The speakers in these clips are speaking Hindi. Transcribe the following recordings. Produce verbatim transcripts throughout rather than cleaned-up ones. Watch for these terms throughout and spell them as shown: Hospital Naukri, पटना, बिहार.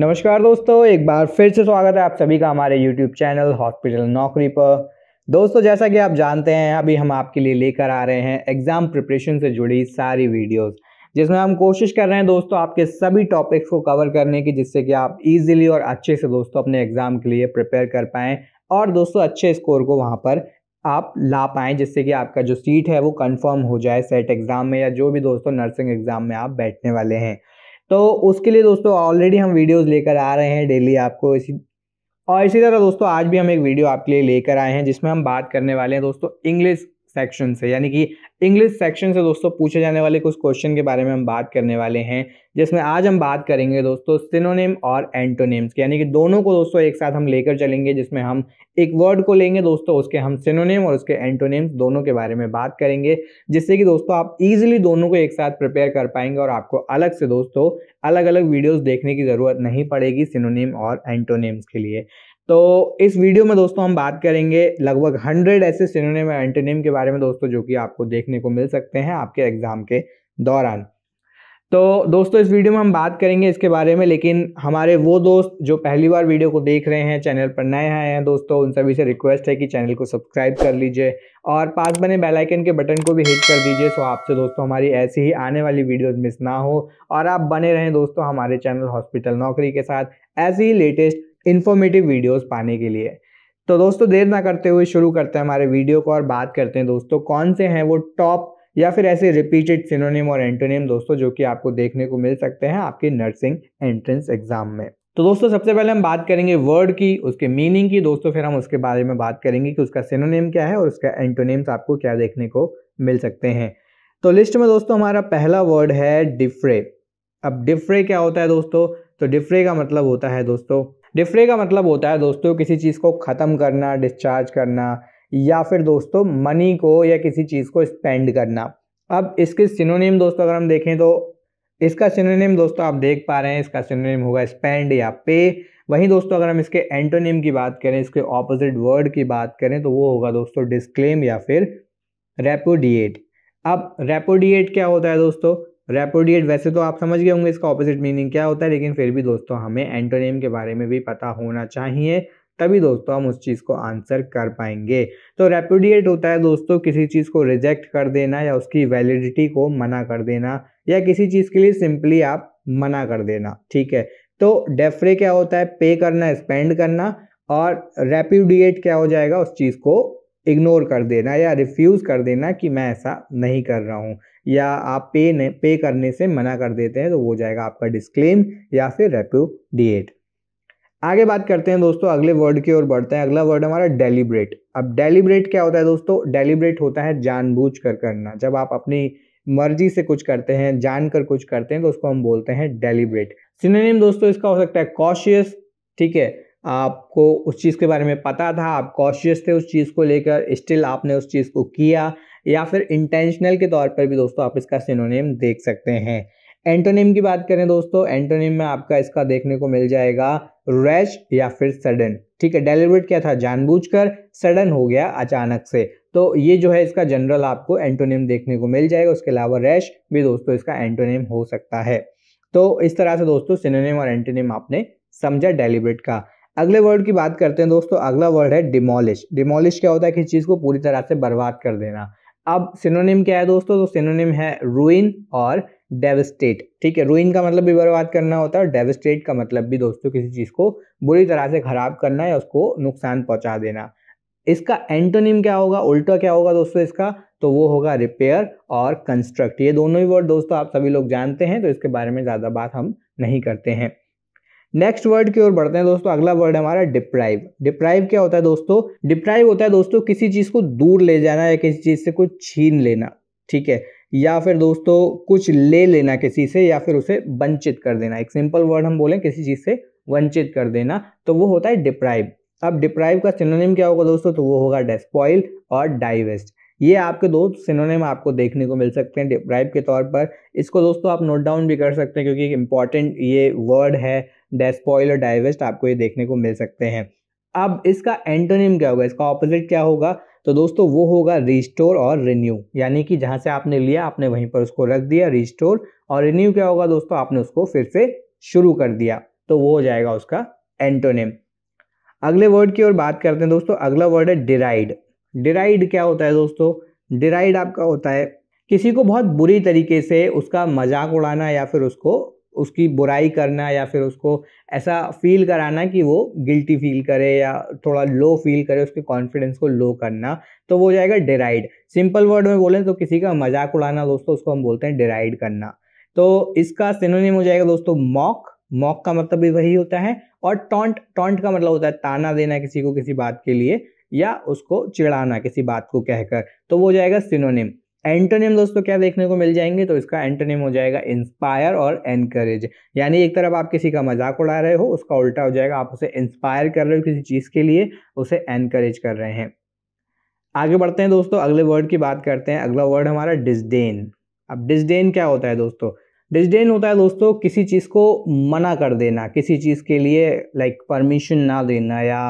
नमस्कार दोस्तों, एक बार फिर से स्वागत है आप सभी का हमारे YouTube चैनल हॉस्पिटल नौकरी पर। दोस्तों, जैसा कि आप जानते हैं, अभी हम आपके लिए लेकर आ रहे हैं एग्ज़ाम प्रिपरेशन से जुड़ी सारी वीडियोस, जिसमें हम कोशिश कर रहे हैं दोस्तों आपके सभी टॉपिक्स को कवर करने की, जिससे कि आप इजीली और अच्छे से दोस्तों अपने एग्ज़ाम के लिए प्रिपेयर कर पाएँ और दोस्तों अच्छे स्कोर को वहाँ पर आप ला पाएँ, जिससे कि आपका जो सीट है वो कन्फर्म हो जाए सेट एग्ज़ाम में या जो भी दोस्तों नर्सिंग एग्ज़ाम में आप बैठने वाले हैं। तो उसके लिए दोस्तों ऑलरेडी हम वीडियोस लेकर आ रहे हैं डेली आपको इसी और इसी तरह दोस्तों आज भी हम एक वीडियो आपके लिए लेकर आए हैं, जिसमें हम बात करने वाले हैं दोस्तों इंग्लिश सेक्शन से, यानी कि इंग्लिश सेक्शन से दोस्तों पूछे जाने वाले कुछ क्वेश्चन के बारे में हम बात करने वाले हैं, जिसमें आज हम बात करेंगे दोस्तों सिनोनिम और एंटोनिम्स की, यानी कि दोनों को दोस्तों एक साथ हम लेकर चलेंगे, जिसमें हम एक वर्ड को लेंगे दोस्तों, उसके हम सिनोनिम और उसके एंटोनिम्स दोनों के बारे में बात करेंगे, जिससे कि दोस्तों आप ईजिली दोनों को एक साथ प्रिपेयर कर पाएंगे और आपको अलग से दोस्तों अलग अलग वीडियोज़ देखने की ज़रूरत नहीं पड़ेगी सिनोनिम और एंटोनिम्स के लिए। तो इस वीडियो में दोस्तों हम बात करेंगे लगभग हंड्रेड ऐसे सिनोनिम और एंटोनिम के बारे में दोस्तों, जो कि आपको देखने को मिल सकते हैं आपके एग्ज़ाम के दौरान। तो दोस्तों इस वीडियो में हम बात करेंगे इसके बारे में, लेकिन हमारे वो दोस्त जो पहली बार वीडियो को देख रहे हैं, चैनल पर नए आए हैं दोस्तों, उन सभी से रिक्वेस्ट है कि चैनल को सब्सक्राइब कर लीजिए और पास बने बेल आइकन के बटन को भी हिट कर दीजिए, सो आपसे दोस्तों हमारी ऐसी ही आने वाली वीडियोस मिस ना हो और आप बने रहें दोस्तों हमारे चैनल हॉस्पिटल नौकरी के साथ ऐसी ही लेटेस्ट इन्फॉर्मेटिव वीडियोस पाने के लिए। तो दोस्तों देर ना करते हुए शुरू करते हैं हमारे वीडियो को और बात करते हैं दोस्तों कौन से हैं वो टॉप या फिर ऐसे रिपीटेड सिनोनिम और एंटोनिम दोस्तों, जो कि आपको देखने को मिल सकते हैं आपके नर्सिंग एंट्रेंस एग्जाम में। तो दोस्तों सबसे पहले हम बात करेंगे वर्ड की, उसके मीनिंग की दोस्तों, फिर हम उसके बारे में बात करेंगे कि उसका सिनोनिम क्या है और उसका एंटोनिम्स आपको क्या देखने को मिल सकते हैं। तो लिस्ट में दोस्तों हमारा पहला वर्ड है डिफरे। अब डिफरे क्या होता है दोस्तों? तो डिफरे का मतलब होता है दोस्तों डिफरे का मतलब होता है दोस्तों किसी चीज़ को ख़त्म करना, डिस्चार्ज करना, या फिर दोस्तों मनी को या किसी चीज़ को स्पेंड करना। अब इसके सिनोनिम दोस्तों अगर हम देखें तो इसका सिनोनिम दोस्तों आप देख पा रहे हैं, इसका सिनोनिम होगा स्पेंड या पे। वहीं दोस्तों अगर हम इसके एंटोनिम की बात करें, इसके ऑपोजिट वर्ड की बात करें, तो वो होगा दोस्तों डिस्क्लेम या फिर रेपुडिएट। अब रेपुडिएट क्या होता है दोस्तों? रेपुडिएट वैसे तो आप समझ गए होंगे इसका ऑपोजिट मीनिंग क्या होता है, लेकिन फिर भी दोस्तों हमें एंटोनिम के बारे में भी पता होना चाहिए, तभी दोस्तों हम उस चीज़ को आंसर कर पाएंगे। तो रेपुडिएट होता है दोस्तों किसी चीज़ को रिजेक्ट कर देना या उसकी वैलिडिटी को मना कर देना, या किसी चीज़ के लिए सिंपली आप मना कर देना, ठीक है। तो डेफरे क्या होता है? पे करना, स्पेंड करना। और रेपुडिएट क्या हो जाएगा? उस चीज़ को इग्नोर कर देना या रिफ्यूज़ कर देना कि मैं ऐसा नहीं कर रहा हूँ, या आप पे ने पे करने से मना कर देते हैं, तो वो जाएगा आपका डिस्क्लेम या फिर रेपुडिएट। आगे बात करते हैं दोस्तों अगले वर्ड की ओर बढ़ते हैं। अगला वर्ड हमारा डेलिब्रेट। अब डेलिब्रेट क्या होता है दोस्तों? डेलिब्रेट होता है जानबूझकर करना। जब आप अपनी मर्जी से कुछ करते हैं, जानकर कुछ करते हैं, तो उसको हम बोलते हैं डेलिब्रेट। सिनोनिम दोस्तों इसका हो सकता है कॉशियस, ठीक है। आपको उस चीज़ के बारे में पता था, आप कॉशियस थे उस चीज़ को लेकर, स्टिल आपने उस चीज़ को किया, या फिर इंटेंशनल के तौर पर भी दोस्तों आप इसका सिनोनिम देख सकते हैं। एंटोनिम की बात करें दोस्तों, एंटोनिम में आपका इसका देखने को मिल जाएगा रैश या फिर सडन, ठीक है। डेलिब्रेट क्या था? जानबूझकर, सडन हो गया अचानक से। तो ये जो है इसका जनरल आपको एंटोनिम देखने को मिल जाएगा। उसके अलावा रैश भी दोस्तों इसका एंटोनिम हो सकता है। तो इस तरह से दोस्तों सिनोनिम और एंटोनिम आपने समझा डेलिब्रेट का। अगले वर्ड की बात करते हैं दोस्तों, अगला वर्ड है डिमोलिश। डिमोलिश क्या होता है? किसी चीज़ को पूरी तरह से बर्बाद कर देना। अब सिनोनिम क्या है दोस्तों? तो सिनोनिम है रूइन और डेवस्टेट, ठीक है। रूइन का मतलब भी बर्बाद करना होता है और डेवस्टेट का मतलब भी दोस्तों किसी चीज़ को बुरी तरह से ख़राब करना या उसको नुकसान पहुंचा देना। इसका एंटोनिम क्या होगा? उल्टा क्या होगा दोस्तों इसका? तो वो होगा रिपेयर और कंस्ट्रक्ट। ये दोनों ही वर्ड दोस्तों आप सभी लोग जानते हैं, तो इसके बारे में ज़्यादा बात हम नहीं करते हैं। नेक्स्ट वर्ड की ओर बढ़ते हैं दोस्तों। अगला वर्ड हमारा डिप्राइव। डिप्राइव क्या होता है दोस्तों? डिप्राइव होता है दोस्तों किसी चीज़ को दूर ले जाना या किसी चीज़ से कुछ छीन लेना, ठीक है, या फिर दोस्तों कुछ ले लेना किसी से, या फिर उसे वंचित कर देना। एक सिंपल वर्ड हम बोलें किसी चीज़ से वंचित कर देना, तो वो होता है डिप्राइव। अब डिप्राइव का सिनोनिम क्या होगा दोस्तों? तो वो होगा डेस्पॉइल और डाइवेस्ट। ये आपके दो सिनोनिम आपको देखने को मिल सकते हैं डिप्राइव के तौर पर। इसको दोस्तों आप नोट डाउन भी कर सकते हैं, क्योंकि एक इम्पॉर्टेंट ये वर्ड है डेस्पॉइल और डाइवेस्ट, आपको ये देखने को मिल सकते हैं। अब इसका एंटोनिम क्या होगा? इसका ऑपोजिट क्या होगा? तो दोस्तों वो होगा रिस्टोर और रिन्यू, यानी कि जहाँ से आपने लिया आपने वहीं पर उसको रख दिया, रिस्टोर। और रिन्यू क्या होगा दोस्तों? आपने उसको फिर से शुरू कर दिया। तो वो हो जाएगा उसका एंटोनिम। अगले वर्ड की ओर बात करते हैं दोस्तों। अगला वर्ड है डिराइड। डिराइड क्या होता है दोस्तों? डिराइड आपका होता है किसी को बहुत बुरी तरीके से उसका मजाक उड़ाना या फिर उसको उसकी बुराई करना या फिर उसको ऐसा फील कराना कि वो गिल्टी फील करे या थोड़ा लो फील करे, उसके कॉन्फिडेंस को लो करना, तो वो हो जाएगा डिराइड। सिंपल वर्ड में बोलें तो किसी का मजाक उड़ाना दोस्तों उसको हम बोलते हैं डिराइड करना। तो इसका सिनोनिम हो जाएगा दोस्तों मॉक। मॉक का मतलब भी वही होता है। और टॉन्ट, टॉन्ट का मतलब होता है ताना देना किसी को किसी बात के लिए या उसको चिढ़ाना किसी बात को कहकर, तो वो हो जाएगा सिनोनिम। एंटोनिम दोस्तों क्या देखने को मिल जाएंगे? तो इसका एंटोनिम हो जाएगा इंस्पायर और एनकरेज। यानी एक तरफ आप किसी का मजाक उड़ा रहे हो, उसका उल्टा हो जाएगा आप उसे इंस्पायर कर रहे हो किसी चीज़ के लिए, उसे एनकरेज कर रहे हैं। आगे बढ़ते हैं दोस्तों, अगले वर्ड की बात करते हैं। अगला वर्ड हमारा डिस्डेन। अब डिस्डेन क्या होता है दोस्तों? डिस्डेन होता है दोस्तों किसी चीज़ को मना कर देना, किसी चीज़ के लिए लाइक परमिशन ना देना या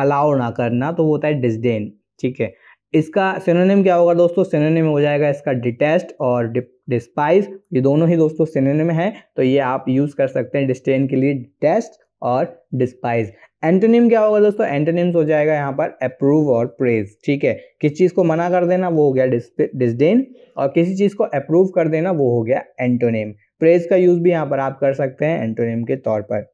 अलाउ ना करना, तो वो होता है डिस्डेन। ठीक है, इसका सिनोनिम क्या होगा दोस्तों? सिनोनिम हो जाएगा इसका डिटेस्ट और डिस्पाइज। ये दोनों ही दोस्तों सिनोनिम है, तो ये आप यूज़ कर सकते हैं डिस्डेन के लिए, डिटेस्ट और डिस्पाइज। एंटोनिम क्या होगा दोस्तों? एंटोनिम्स हो जाएगा यहाँ पर अप्रूव और प्रेज। ठीक है, किसी चीज़ को मना कर देना वो हो गया डिस्डेन, और किसी चीज़ को अप्रूव कर देना वो हो गया एंटोनिम। प्रेज का यूज़ भी यहाँ पर आप कर सकते हैं एंटोनिम के तौर पर।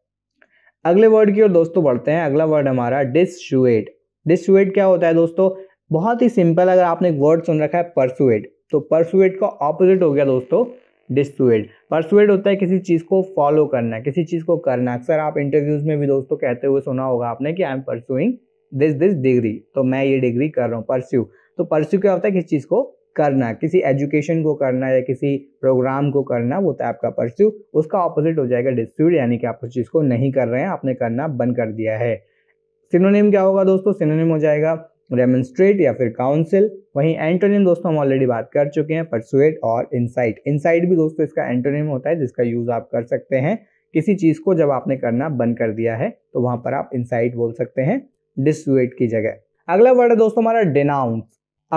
अगले वर्ड की ओर दोस्तों बढ़ते हैं। अगला वर्ड हमारा डिसुएड। डिसुएड क्या होता है दोस्तों? बहुत ही सिंपल, अगर आपने एक वर्ड सुन रखा है परसुएड, तो परसुएड का ऑपोजिट हो गया दोस्तों डिसुएड। परसुएड होता है किसी चीज़ को फॉलो करना, किसी चीज़ को करना। अक्सर आप इंटरव्यूज़ में भी दोस्तों कहते हुए सुना होगा आपने कि I am pursuing this this degree, तो मैं ये डिग्री कर रहा हूँ, परस्यू। तो परस्यू क्या होता है? किसी चीज़ को करना, किसी एजुकेशन को करना या किसी प्रोग्राम को करना, वो होता है आपका परस्यू। उसका ऑपोजिट हो जाएगा डिसुएड, यानी कि आप उस चीज़ को नहीं कर रहे हैं, आपने करना बंद कर दिया है। सिनोनिम क्या होगा दोस्तों? सिनोनिम हो जाएगा रेमोन्स्ट्रेट या फिर काउंसिल। वहीं एंटोनिम दोस्तों हम ऑलरेडी बात कर चुके हैं, परसुएट और इनसाइट। इनसाइट भी दोस्तों इसका एंटोनिम होता है, जिसका यूज़ आप कर सकते हैं किसी चीज़ को जब आपने करना बंद कर दिया है, तो वहाँ पर आप इनसाइट बोल सकते हैं डिसुएट की जगह। अगला वर्ड है दोस्तों हमारा डिनाउंस।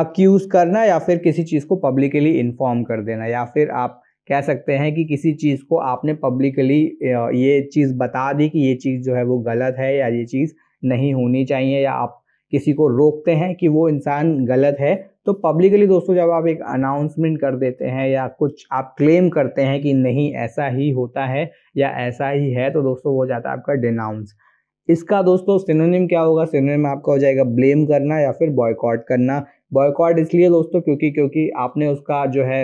अक्यूज़ करना या फिर किसी चीज़ को पब्लिकली इन्फॉर्म कर देना, या फिर आप कह सकते हैं कि किसी चीज़ को आपने पब्लिकली ये चीज़ बता दी कि ये चीज़ जो है वो गलत है या ये चीज़ नहीं होनी चाहिए, या आप किसी को रोकते हैं कि वो इंसान गलत है। तो पब्लिकली दोस्तों जब आप एक अनाउंसमेंट कर देते हैं या कुछ आप क्लेम करते हैं कि नहीं ऐसा ही होता है या ऐसा ही है, तो दोस्तों हो जाता है आपका डिनाउंस। इसका दोस्तों सिनोनिम क्या होगा? सिनोनिम आपका हो जाएगा ब्लेम करना या फिर बॉयकॉट करना। बॉयकॉट इसलिए दोस्तों क्योंकि क्योंकि आपने उसका जो है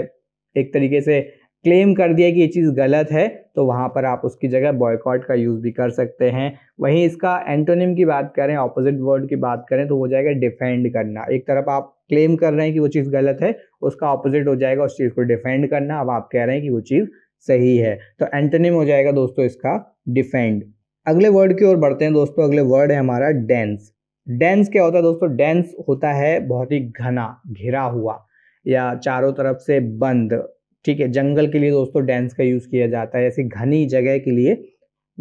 एक तरीके से क्लेम कर दिया कि ये चीज़ गलत है, तो वहाँ पर आप उसकी जगह बॉयकॉट का यूज़ भी कर सकते हैं। वहीं इसका एंटोनिम की बात करें, ऑपोजिट वर्ड की बात करें, तो हो जाएगा डिफेंड करना। एक तरफ आप क्लेम कर रहे हैं कि वो चीज़ गलत है, उसका ऑपोजिट हो जाएगा उस चीज़ को डिफेंड करना। अब आप कह रहे हैं कि वो चीज़ सही है, तो एंटोनिम हो जाएगा दोस्तों इसका डिफेंड। अगले वर्ड की ओर बढ़ते हैं दोस्तों। अगले वर्ड है हमारा डेंस। डेंस क्या होता है दोस्तों? डेंस होता है बहुत ही घना, घिरा हुआ या चारों तरफ से बंद। ठीक है, जंगल के लिए दोस्तों डेंस का यूज़ किया जाता है, ऐसी घनी जगह के लिए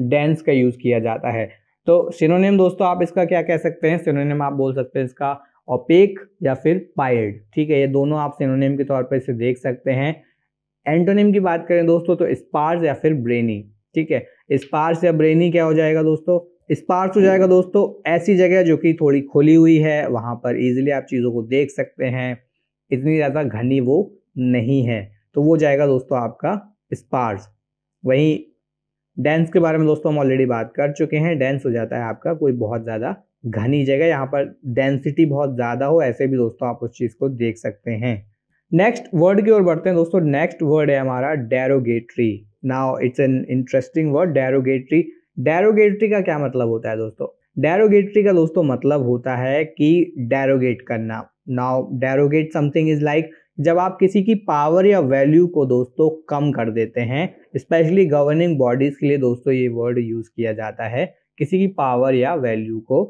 डेंस का यूज़ किया जाता है। तो सिनोनिम दोस्तों आप इसका क्या कह सकते हैं? सिनोनिम आप बोल सकते हैं इसका ओपेक या फिर पायर्ड। ठीक है, ये दोनों आप सिनोनिम के तौर पर इसे देख सकते हैं। एंटोनिम की बात करें दोस्तों तो स्पार्स या फिर ब्रेनी। ठीक है, स्पार्स या ब्रेनी क्या हो जाएगा दोस्तों? स्पार्स हो जाएगा दोस्तों ऐसी जगह जो कि थोड़ी खुली हुई है, वहाँ पर ईजिली आप चीज़ों को देख सकते हैं, इतनी ज़्यादा घनी वो नहीं है, तो वो जाएगा दोस्तों आपका स्पार्स। वहीं डेंस के बारे में दोस्तों हम ऑलरेडी बात कर चुके हैं। डेंस हो जाता है आपका कोई बहुत ज़्यादा घनी जगह, यहाँ पर डेंसिटी बहुत ज़्यादा हो, ऐसे भी दोस्तों आप उस चीज़ को देख सकते हैं। नेक्स्ट वर्ड की ओर बढ़ते हैं दोस्तों। नेक्स्ट वर्ड है हमारा derogatory. Now it's an interesting word, derogatory. Derogatory का क्या मतलब होता है दोस्तों? डेरोगेटरी का दोस्तों मतलब होता है कि डेरोगेट करना। Now derogate something is like जब आप किसी की पावर या वैल्यू को दोस्तों कम कर देते हैं। स्पेशली गवर्निंग बॉडीज़ के लिए दोस्तों ये वर्ड यूज़ किया जाता है, किसी की पावर या वैल्यू को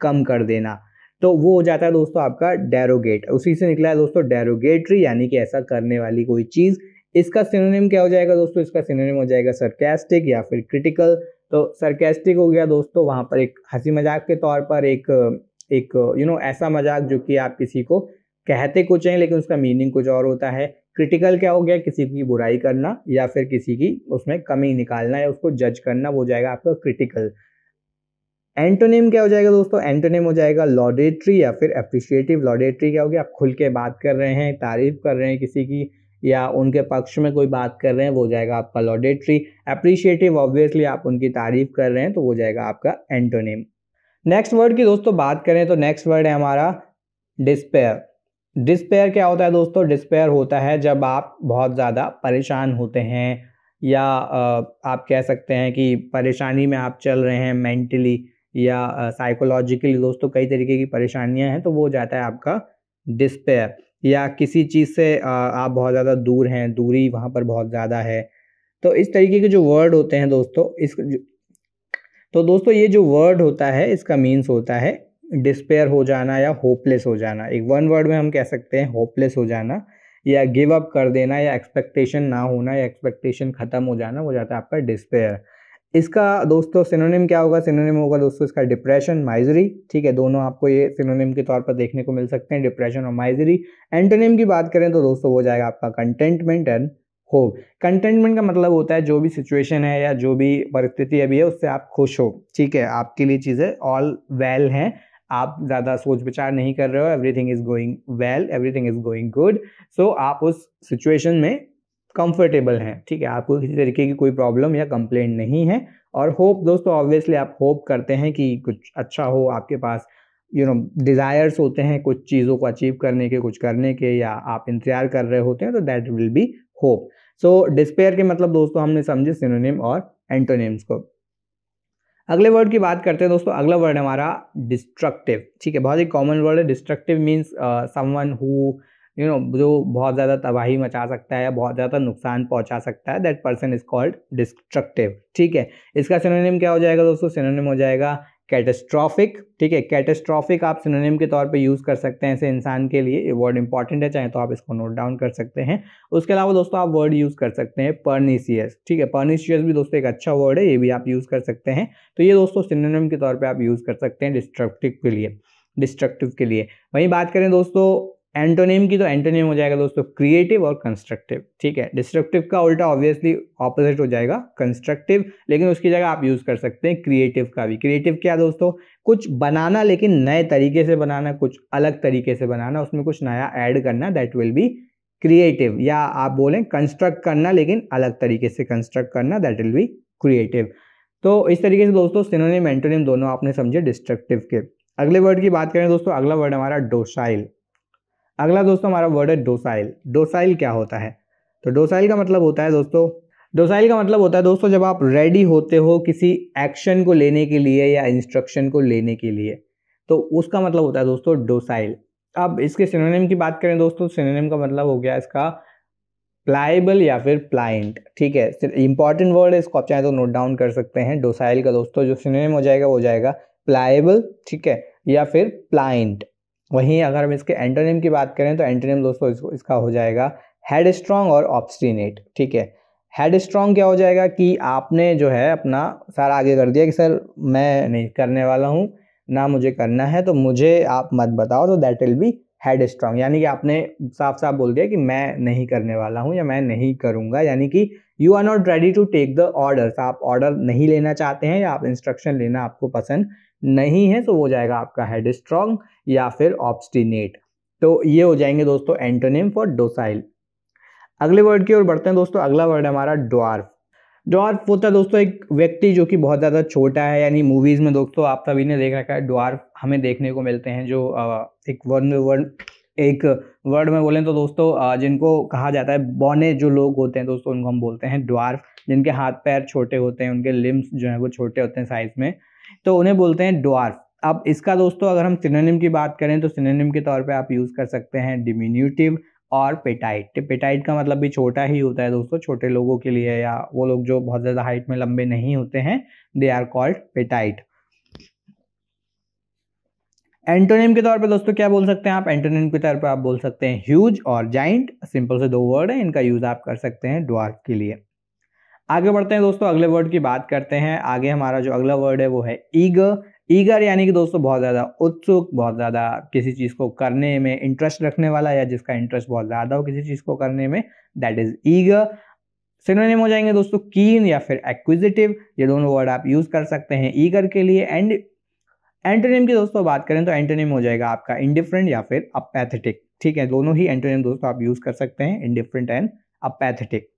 कम कर देना, तो वो हो जाता है दोस्तों आपका डेरोगेट। उसी से निकला है दोस्तों डेरोगेटरी, यानी कि ऐसा करने वाली कोई चीज़। इसका सिनोनिम क्या हो जाएगा दोस्तों? इसका सिनोनिम हो जाएगा सरकास्टिक या फिर क्रिटिकल। तो सरकास्टिक हो गया दोस्तों वहाँ पर एक हंसी मजाक के तौर पर, एक एक यू नो ऐसा मजाक जो कि आप किसी को कहते कुछ हैं लेकिन उसका मीनिंग कुछ और होता है। क्रिटिकल क्या हो गया, किसी की बुराई करना या फिर किसी की उसमें कमी निकालना या उसको जज करना, वो हो जाएगा आपका क्रिटिकल। एंटोनिम क्या हो जाएगा दोस्तों, एंटोनिम हो जाएगा लॉडेटरी या फिर अप्रिशिएटिव। लॉडेटरी क्या हो गया, आप खुल के बात कर रहे हैं, तारीफ कर रहे हैं किसी की या उनके पक्ष में कोई बात कर रहे हैं, वो हो जाएगा आपका लॉडेटरी। अप्रिशिएटिव ऑब्वियसली आप उनकी तारीफ कर रहे हैं, तो वो हो जाएगा आपका एंटोनिम। नेक्स्ट वर्ड की दोस्तों बात करें तो नेक्स्ट वर्ड है हमारा डिस्पेयर। डिस्पेयर क्या होता है दोस्तों, डिस्पेयर होता है जब आप बहुत ज़्यादा परेशान होते हैं या आप कह सकते हैं कि परेशानी में आप चल रहे हैं मेंटली या साइकोलॉजिकली, दोस्तों कई तरीके की परेशानियां हैं, तो वो जाता है आपका डिस्पेयर। या किसी चीज़ से आप बहुत ज़्यादा दूर हैं, दूरी वहाँ पर बहुत ज़्यादा है, तो इस तरीके के जो वर्ड होते हैं दोस्तों, इस तो दोस्तों ये जो वर्ड होता है इसका मीन्स होता है डिस्पेयर हो जाना या होपलेस हो जाना। एक वन वर्ड में हम कह सकते हैं होपलेस हो जाना या गिव अप कर देना या एक्सपेक्टेशन ना होना या एक्सपेक्टेशन ख़त्म हो जाना, वो जाता है आपका डिस्पेयर। इसका दोस्तों सिनोनिम क्या होगा, सिनोनिम होगा दोस्तों इसका डिप्रेशन, माइजरी। ठीक है, दोनों आपको ये सिनोनिम के तौर पर देखने को मिल सकते हैं, डिप्रेशन और माइजरी। एंटोनिम की बात करें तो दोस्तों हो जाएगा आपका कंटेंटमेंट एंड होप। कंटेंटमेंट का मतलब होता है जो भी सिचुएशन है या जो भी परिस्थिति अभी है उससे आप खुश हो। ठीक है, आपके लिए चीज़ें ऑल वेल हैं, आप ज़्यादा सोच विचार नहीं कर रहे हो, everything is going well, everything is going good, so आप उस सिचुएशन में कंफर्टेबल हैं। ठीक है, आपको किसी तरीके की कोई प्रॉब्लम या कंप्लेंट नहीं है। और होप दोस्तों ऑब्वियसली आप होप करते हैं कि कुछ अच्छा हो, आपके पास यू नो डिज़ायर्स होते हैं कुछ चीज़ों को अचीव करने के, कुछ करने के, या आप इंतजार कर रहे होते हैं, तो that will be hope. So despair के मतलब दोस्तों हमने समझे सिनोनिम और एंटोनिम्स को। अगले वर्ड की बात करते हैं दोस्तों, अगला वर्ड हमारा डिस्ट्रक्टिव। ठीक है, बहुत ही कॉमन वर्ड है destructive, means someone who you know जो बहुत ज़्यादा तबाही मचा सकता है या बहुत ज़्यादा नुकसान पहुंचा सकता है, that person is called destructive. ठीक है, इसका सिनोनिम क्या हो जाएगा दोस्तों, सिनोनिम हो जाएगा कैटेस्ट्रॉफिक। ठीक है, कैटेस्ट्रॉफिक आप सिनोनिम के तौर पे यूज़ कर सकते हैं, ऐसे इंसान के लिए ये वर्ड इंपॉर्टेंट है, चाहे तो आप इसको नोट डाउन कर सकते हैं। उसके अलावा दोस्तों आप वर्ड यूज़ कर सकते हैं पर्निशियस। ठीक है, पर्निशियस भी दोस्तों एक अच्छा वर्ड है, ये भी आप यूज़ कर सकते हैं। तो ये दोस्तों सिनोनिम के तौर पर आप यूज़ कर सकते हैं डिस्ट्रक्टिव के लिए, डिस्ट्रक्टिव के लिए। वहीं बात करें दोस्तों एंटोनिम की, तो एंटोनिम हो जाएगा दोस्तों क्रिएटिव और कंस्ट्रक्टिव। ठीक है, डिस्ट्रक्टिव का उल्टा ऑब्वियसली ऑपोजिट हो जाएगा कंस्ट्रक्टिव, लेकिन उसकी जगह आप यूज़ कर सकते हैं क्रिएटिव का भी। क्रिएटिव क्या दोस्तों, कुछ बनाना लेकिन नए तरीके से बनाना, कुछ अलग तरीके से बनाना, उसमें कुछ नया ऐड करना, दैट विल बी क्रिएटिव। या आप बोलें कंस्ट्रक्ट करना लेकिन अलग तरीके से कंस्ट्रक्ट करना, दैट विल बी क्रिएटिव। तो इस तरीके से दोस्तों सिनोनिम एंटोनिम दोनों आपने समझे डिस्ट्रक्टिव के। अगले वर्ड की बात करें दोस्तों, अगला वर्ड हमारा डोसाइल। अगला दोस्तों हमारा वर्ड है डोसाइल। डोसाइल क्या होता है, तो डोसाइल का मतलब होता है दोस्तों, डोसाइल का मतलब होता है दोस्तों जब आप रेडी होते हो किसी एक्शन को लेने के लिए या इंस्ट्रक्शन को लेने के लिए, तो उसका मतलब होता है दोस्तों डोसाइल। अब इसके सिनोनिम की बात करें दोस्तों, सिनोनिम का मतलब हो गया इसका प्लायबल या फिर प्लाइंट। ठीक है, इंपॉर्टेंट वर्ड है, इसको आप चाहे तो नोट डाउन कर सकते हैं। डोसाइल का दोस्तों जो सिनोनिम हो जाएगा वो हो जाएगा प्लायबल, ठीक है, या फिर प्लाइंट। वहीं अगर हम इसके एंटोनिम की बात करें तो एंटोनिम दोस्तों इसको इसका हो जाएगा हेडस्ट्रॉन्ग और ऑब्स्टिनेट। ठीक है, हेडस्ट्रॉन्ग क्या हो जाएगा कि आपने जो है अपना सर आगे कर दिया कि सर मैं नहीं करने वाला हूँ ना, मुझे करना है, तो मुझे आप मत बताओ, तो दैट विल बी हेडस्ट्रॉन्ग। यानी कि आपने साफ साफ बोल दिया कि मैं नहीं करने वाला हूँ या मैं नहीं करूँगा, यानी कि you are not ready to take the orders. आप ऑर्डर नहीं लेना चाहते हैं या आप इंस्ट्रक्शन लेना आपको पसंद नहीं है, तो वो जाएगा आपका हेडस्ट्रॉन्ग या फिर ऑब्स्टिनेट। तो ये हो जाएंगे दोस्तों एंटोनिम फॉर डोसाइल। अगले वर्ड की ओर बढ़ते हैं दोस्तों, अगला वर्ड हमारा ड्वार्फ। ड्वार्फ होता है दोस्तों एक व्यक्ति जो कि बहुत ज़्यादा छोटा है, यानी मूवीज़ में दोस्तों आप सभी ने देख रखा है ड्वार्फ हमें देखने को मिलते हैं, जो एक वर्ड में वर्ड एक वर्ड में बोलें तो दोस्तों जिनको कहा जाता है बौने जो लोग होते हैं दोस्तों उनको हम बोलते हैं ड्वार्फ, जिनके हाथ पैर छोटे होते हैं, उनके लिम्स जो हैं वो छोटे होते हैं साइज़ में, तो उन्हें बोलते हैं ड्वार्फ। अब इसका दोस्तों अगर हम सिनोनिम की बात करें तो सिनोनिम के तौर पे आप यूज़ कर सकते हैं डिमिन्यूटिव और पेटाइट। पेटाइट का मतलब भी छोटा ही होता है दोस्तों, छोटे लोगों के लिए या वो लोग जो बहुत ज़्यादा हाइट में लंबे नहीं होते हैं, they are called petite. Antonym के तौर पे दोस्तों क्या बोल सकते हैं आप, एंटोनिम के तौर पे आप बोल सकते हैं ह्यूज और जाइंट। सिंपल से दो वर्ड है, इनका यूज़ आप कर सकते हैं ड्वार्फ के लिए। आगे बढ़ते हैं दोस्तों, अगले वर्ड की बात करते हैं। आगे हमारा जो अगला वर्ड है वो है ईगर। ईगर यानी कि दोस्तों बहुत ज़्यादा उत्सुक, बहुत ज़्यादा किसी चीज़ को करने में इंटरेस्ट रखने वाला या जिसका इंटरेस्ट बहुत ज़्यादा हो किसी चीज़ को करने में, दैट इज ईगर। सिनोनिम हो जाएंगे दोस्तों कीन या फिर एक्विजिटिव, ये दोनों वर्ड आप यूज़ कर सकते हैं ईगर के लिए। एंड एंटोनिम की दोस्तों बात करें तो एंटोनिम हो जाएगा आपका इंडिफरेंट या फिर अपैथेटिक। ठीक है, दोनों ही एंटोनिम दोस्तों आप यूज़ कर सकते हैं, इंडिफरेंट एंड अपैथेटिक।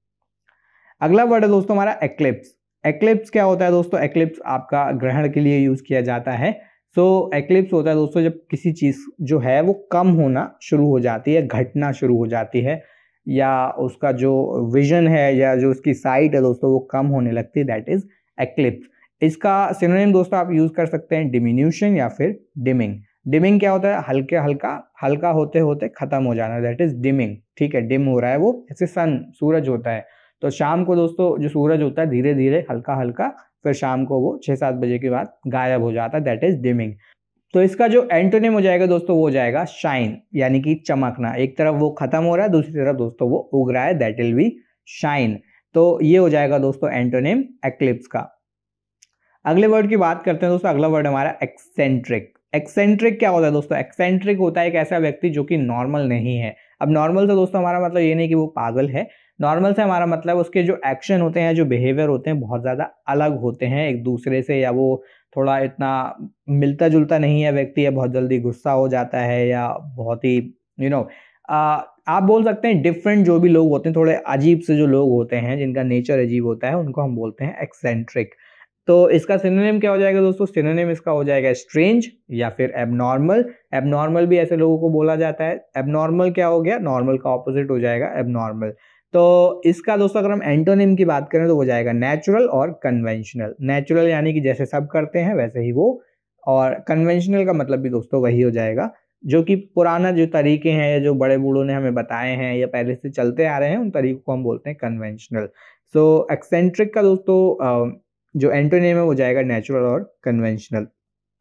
अगला वर्ड है दोस्तों हमारा एक्लिप्स। एक्लिप्स क्या होता है दोस्तों? एक्लिप्स आपका ग्रहण के लिए यूज़ किया जाता है। सो so, एक्लिप्स होता है दोस्तों जब किसी चीज़ जो है वो कम होना शुरू हो जाती है, घटना शुरू हो जाती है, या उसका जो विजन है या जो उसकी साइट है दोस्तों वो कम होने लगती है, दैट इज़ एक्लिप्स। इसका सिनोनिम दोस्तों आप यूज़ कर सकते हैं डिमिन्यूशन या फिर डिमिंग। डिमिंग क्या होता है? हल्के हल्का हल्का होते होते ख़त्म हो जाना, दैट इज़ डिमिंग। ठीक है, डिम हो रहा है वो, जैसे सन सूरज होता है तो शाम को दोस्तों जो सूरज होता है धीरे धीरे हल्का हल्का फिर शाम को वो छः सात बजे के बाद गायब हो जाता है, दैट इज डिमिंग। तो इसका जो एंटोनिम हो जाएगा दोस्तों वो हो जाएगा शाइन यानी कि चमकना। एक तरफ वो खत्म हो रहा है, दूसरी तरफ दोस्तों वो उग रहा है, दैट विल बी शाइन। तो ये हो जाएगा दोस्तों एंटोनिम एक्लिप्स का। अगले वर्ड की बात करते हैं दोस्तों, अगला वर्ड हमारा एक्सेंट्रिक। एक्सेंट्रिक क्या होता है दोस्तों? एक्सेंट्रिक होता है एक ऐसा व्यक्ति जो कि नॉर्मल नहीं है। अब नॉर्मल से दोस्तों हमारा मतलब ये नहीं कि वो पागल है, नॉर्मल से हमारा मतलब उसके जो एक्शन होते हैं, जो बिहेवियर होते हैं, बहुत ज़्यादा अलग होते हैं एक दूसरे से, या वो थोड़ा इतना मिलता जुलता नहीं है व्यक्ति, या बहुत जल्दी गुस्सा हो जाता है, या बहुत ही यू नो आप बोल सकते हैं डिफरेंट जो भी लोग होते हैं, थोड़े अजीब से जो लोग होते हैं, जिनका नेचर अजीब होता है, उनको हम बोलते हैं एक्सेंट्रिक। तो इसका सिनोनिम क्या हो जाएगा दोस्तों? सिनोनिम इसका हो जाएगा स्ट्रेंज या फिर एबनॉर्मल। एबनॉर्मल भी ऐसे लोगों को बोला जाता है। एबनॉर्मल क्या हो गया? नॉर्मल का ऑपोजिट हो जाएगा एबनॉर्मल। तो इसका दोस्तों अगर हम एंटोनिम की बात करें तो वो जाएगा नेचुरल और कन्वेंशनल। नेचुरल यानी कि जैसे सब करते हैं वैसे ही वो, और कन्वेंशनल का मतलब भी दोस्तों वही हो जाएगा जो कि पुराना जो तरीके हैं या जो बड़े बूढ़ों ने हमें बताए हैं या पहले से चलते आ रहे हैं, उन तरीकों को हम बोलते हैं कन्वेंशनल। सो एक्सेंट्रिक का दोस्तों जो एंटोनिम है वो जाएगा नेचुरल और कन्वेंशनल।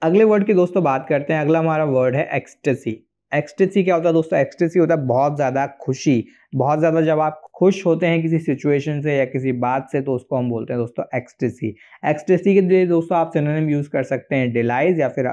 अगले वर्ड की दोस्तों बात करते हैं। अगला हमारा वर्ड है एक्सटेसी। एक्सटेसी क्या होता है दोस्तों? एक्सटेसी होता है बहुत ज़्यादा खुशी, बहुत ज़्यादा जब आप खुश होते हैं किसी सिचुएशन से या किसी बात से तो उसको हम बोलते हैं दोस्तों एक्सटेसी। एक्सटेसी के लिए दोस्तों आप सिनोनिम यूज़ कर सकते हैं डिलाइज या फिर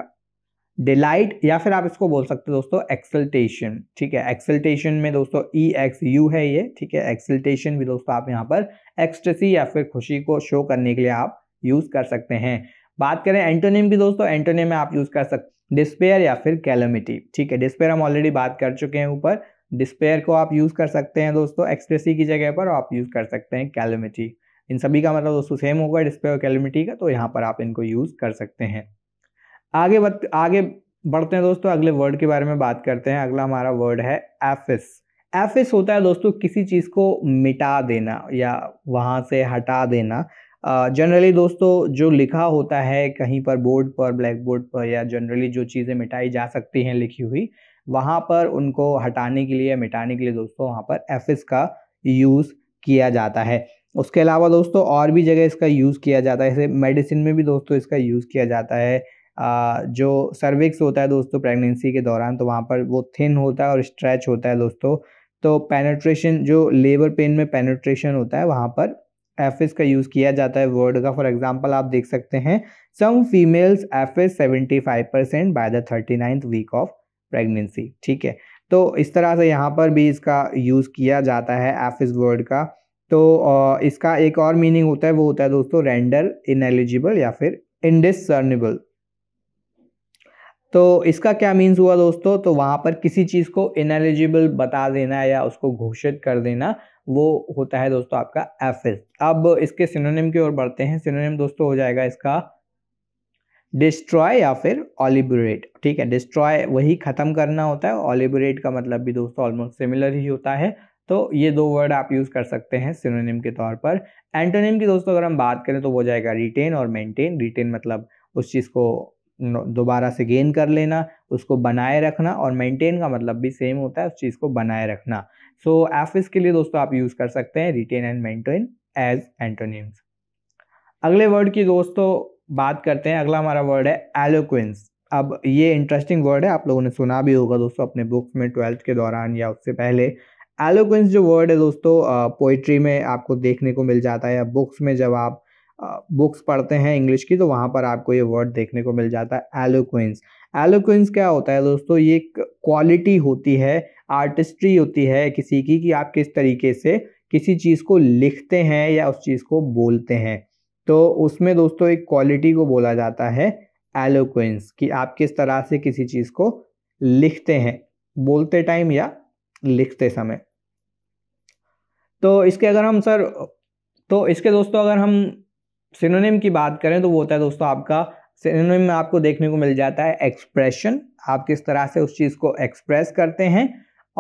डिलाइट, या फिर आप इसको बोल सकते हैं दोस्तों एक्सल्टेशन। ठीक है, एक्सल्टेशन में दोस्तों ई एक्स यू है ये। ठीक है, एक्सल्टेशन भी दोस्तों आप यहाँ पर एक्सटेसी या फिर खुशी को शो करने के लिए आप यूज़ कर सकते हैं। बात करें एंटोनिम की दोस्तों, एंटोनिम में आप यूज़ कर सकते डिस्पेयर या फिर कैलमिटी। ठीक है, डिस्पेयर हम ऑलरेडी बात कर चुके हैं ऊपर। डिस्पेयर को आप यूज़ कर सकते हैं दोस्तों एक्सप्रेसी की जगह पर, आप यूज़ कर सकते हैं कैलमिटी। इन सभी का मतलब दोस्तों सेम होगा डिस्पेयर और कैलमिटी का, तो यहाँ पर आप इनको यूज़ कर सकते हैं। आगे बत, आगे बढ़ते हैं दोस्तों, अगले वर्ड के बारे में बात करते हैं। अगला हमारा वर्ड है एफिस। एफिस होता है दोस्तों किसी चीज़ को मिटा देना या वहाँ से हटा देना। जनरली uh, दोस्तों जो लिखा होता है कहीं पर बोर्ड पर, ब्लैक बोर्ड पर, या जनरली जो चीज़ें मिटाई जा सकती हैं लिखी हुई, वहाँ पर उनको हटाने के लिए, मिटाने के लिए दोस्तों वहाँ पर एफिस का यूज़ किया जाता है। उसके अलावा दोस्तों और भी जगह इसका यूज़ किया जाता है, जैसे मेडिसिन में भी दोस्तों इसका यूज़ किया जाता है। uh, जो सर्विक्स होता है दोस्तों प्रेगनेंसी के दौरान, तो वहाँ पर वो थिन होता है और स्ट्रेच होता है दोस्तों। तो पेनिट्रेशन, जो लेबर पेन में पेनिट्रेशन होता है, वहाँ पर एफिस का यूज़ किया जाता है वर्ड का। फॉर एग्जांपल आप देख सकते हैं some females efface seventy five percent by the thirty ninth week of pregnancy. ठीक है, तो इस तरह से यहाँ पर भी इसका यूज़ किया जाता है एफिस वर्ड का। तो इसका एक और मीनिंग होता है, वो होता है दोस्तों रेंडर इनएलिजिबल या फिर इनडिसर्नेबल। तो इसका क्या मीन्स हुआ दोस्तों? तो वहाँ पर किसी चीज़ को इनएलिजिबल बता देना या उसको घोषित कर देना, वो होता है दोस्तों आपका एफिस। अब इसके सिनोनिम की ओर बढ़ते हैं। सिनोनिम दोस्तों हो जाएगा इसका डिस्ट्रॉय या फिर ऑलिबरेट। ठीक है, डिस्ट्रॉय वही ख़त्म करना होता है, ऑलिबरेट का मतलब भी दोस्तों ऑलमोस्ट सिमिलर ही होता है। तो ये दो वर्ड आप यूज़ कर सकते हैं सिनोनिम के तौर पर। एंटोनिम की दोस्तों अगर हम बात करें तो वो जाएगा रिटेन और मेंटेन। रिटेन मतलब उस चीज़ को दोबारा से गेन कर लेना, उसको बनाए रखना, और मेंटेन का मतलब भी सेम होता है, उस चीज़ को बनाए रखना। सो so, एफिस के लिए दोस्तों आप यूज़ कर सकते हैं retain and maintain as antonyms. अगले वर्ड की दोस्तों बात करते हैं। अगला हमारा वर्ड है एलोक्वेंस। अब ये इंटरेस्टिंग वर्ड है, आप लोगों ने सुना भी होगा दोस्तों अपने बुक्स में ट्वेल्थ के दौरान या उससे पहले। एलोक्वेंस जो वर्ड है दोस्तों पोइट्री में आपको देखने को मिल जाता है, या बुक्स में जब आप बुक्स पढ़ते हैं इंग्लिश की तो वहाँ पर आपको ये वर्ड देखने को मिल जाता है एलोक्वेंस। एलोक्वेंस क्या होता है दोस्तों, ये क्वालिटी होती है, आर्टिस्ट्री होती है किसी की कि आप किस तरीके से किसी चीज़ को लिखते हैं या उस चीज़ को बोलते हैं। तो उसमें दोस्तों एक क्वालिटी को बोला जाता है एलोक्वेंस कि आप किस तरह से किसी चीज़ को लिखते हैं बोलते टाइम या लिखते समय। तो इसके अगर हम सर तो इसके दोस्तों अगर हम सिनोनिम की बात करें तो वो होता है दोस्तों आपका सिनोनिम में आपको देखने को मिल जाता है एक्सप्रेशन, आप किस तरह से उस चीज़ को एक्सप्रेस करते हैं।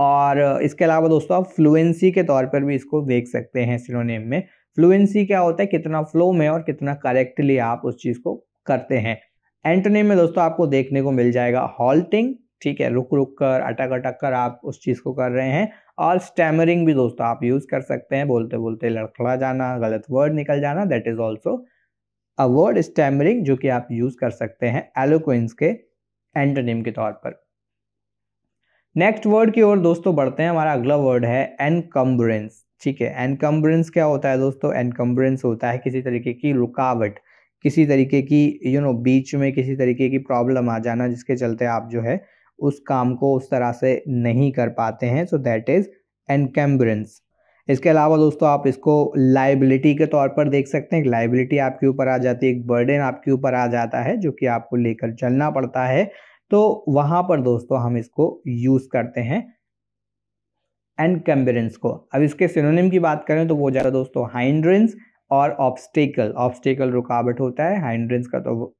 और इसके अलावा दोस्तों आप फ्लुएंसी के तौर पर भी इसको देख सकते हैं। सिनोनिम में फ्लुएंसी क्या होता है, कितना फ्लो में और कितना करेक्टली आप उस चीज़ को करते हैं। एंटोनिम में दोस्तों आपको देखने को मिल जाएगा हॉल्टिंग, ठीक है, रुक रुक कर अटक अटक कर आप उस चीज़ को कर रहे हैं। और स्टैमरिंग भी दोस्तों आप यूज़ कर सकते हैं, बोलते बोलते लड़खड़ा जाना, गलत वर्ड निकल जाना, that is also a word stammering जो कि आप यूज़ कर सकते हैं एलोक्वेंस के एंटोनिम के तौर पर। नेक्स्ट वर्ड की ओर दोस्तों बढ़ते हैं। हमारा अगला वर्ड है एनकम्ब्रेंस, ठीक है। एनकम्ब्रेंस क्या होता है दोस्तों, एनकम्ब्रेंस होता है किसी तरीके की रुकावट, किसी तरीके की यू नो बीच में किसी तरीके की प्रॉब्लम आ जाना जिसके चलते आप जो है उस काम को उस तरह से नहीं कर पाते हैं, सो दैट इज़ एनकम्ब्रेंस। इसके अलावा दोस्तों आप इसको लायबिलिटी के तौर पर देख सकते हैं। लायबिलिटी आपके ऊपर आ जाती है, एक बर्डन आपके ऊपर आ जाता है जो कि आपको लेकर चलना पड़ता है, तो वहाँ पर दोस्तों हम इसको यूज़ करते हैं एनकम्ब्रेंस को। अब इसके सिनोनिम की बात करें तो वो ज़्यादा दोस्तों हाइंड्रेंस और ऑब्स्टेकल, ऑब्स्टेकल रुकावट होता है, हाइंड्रेंस का तो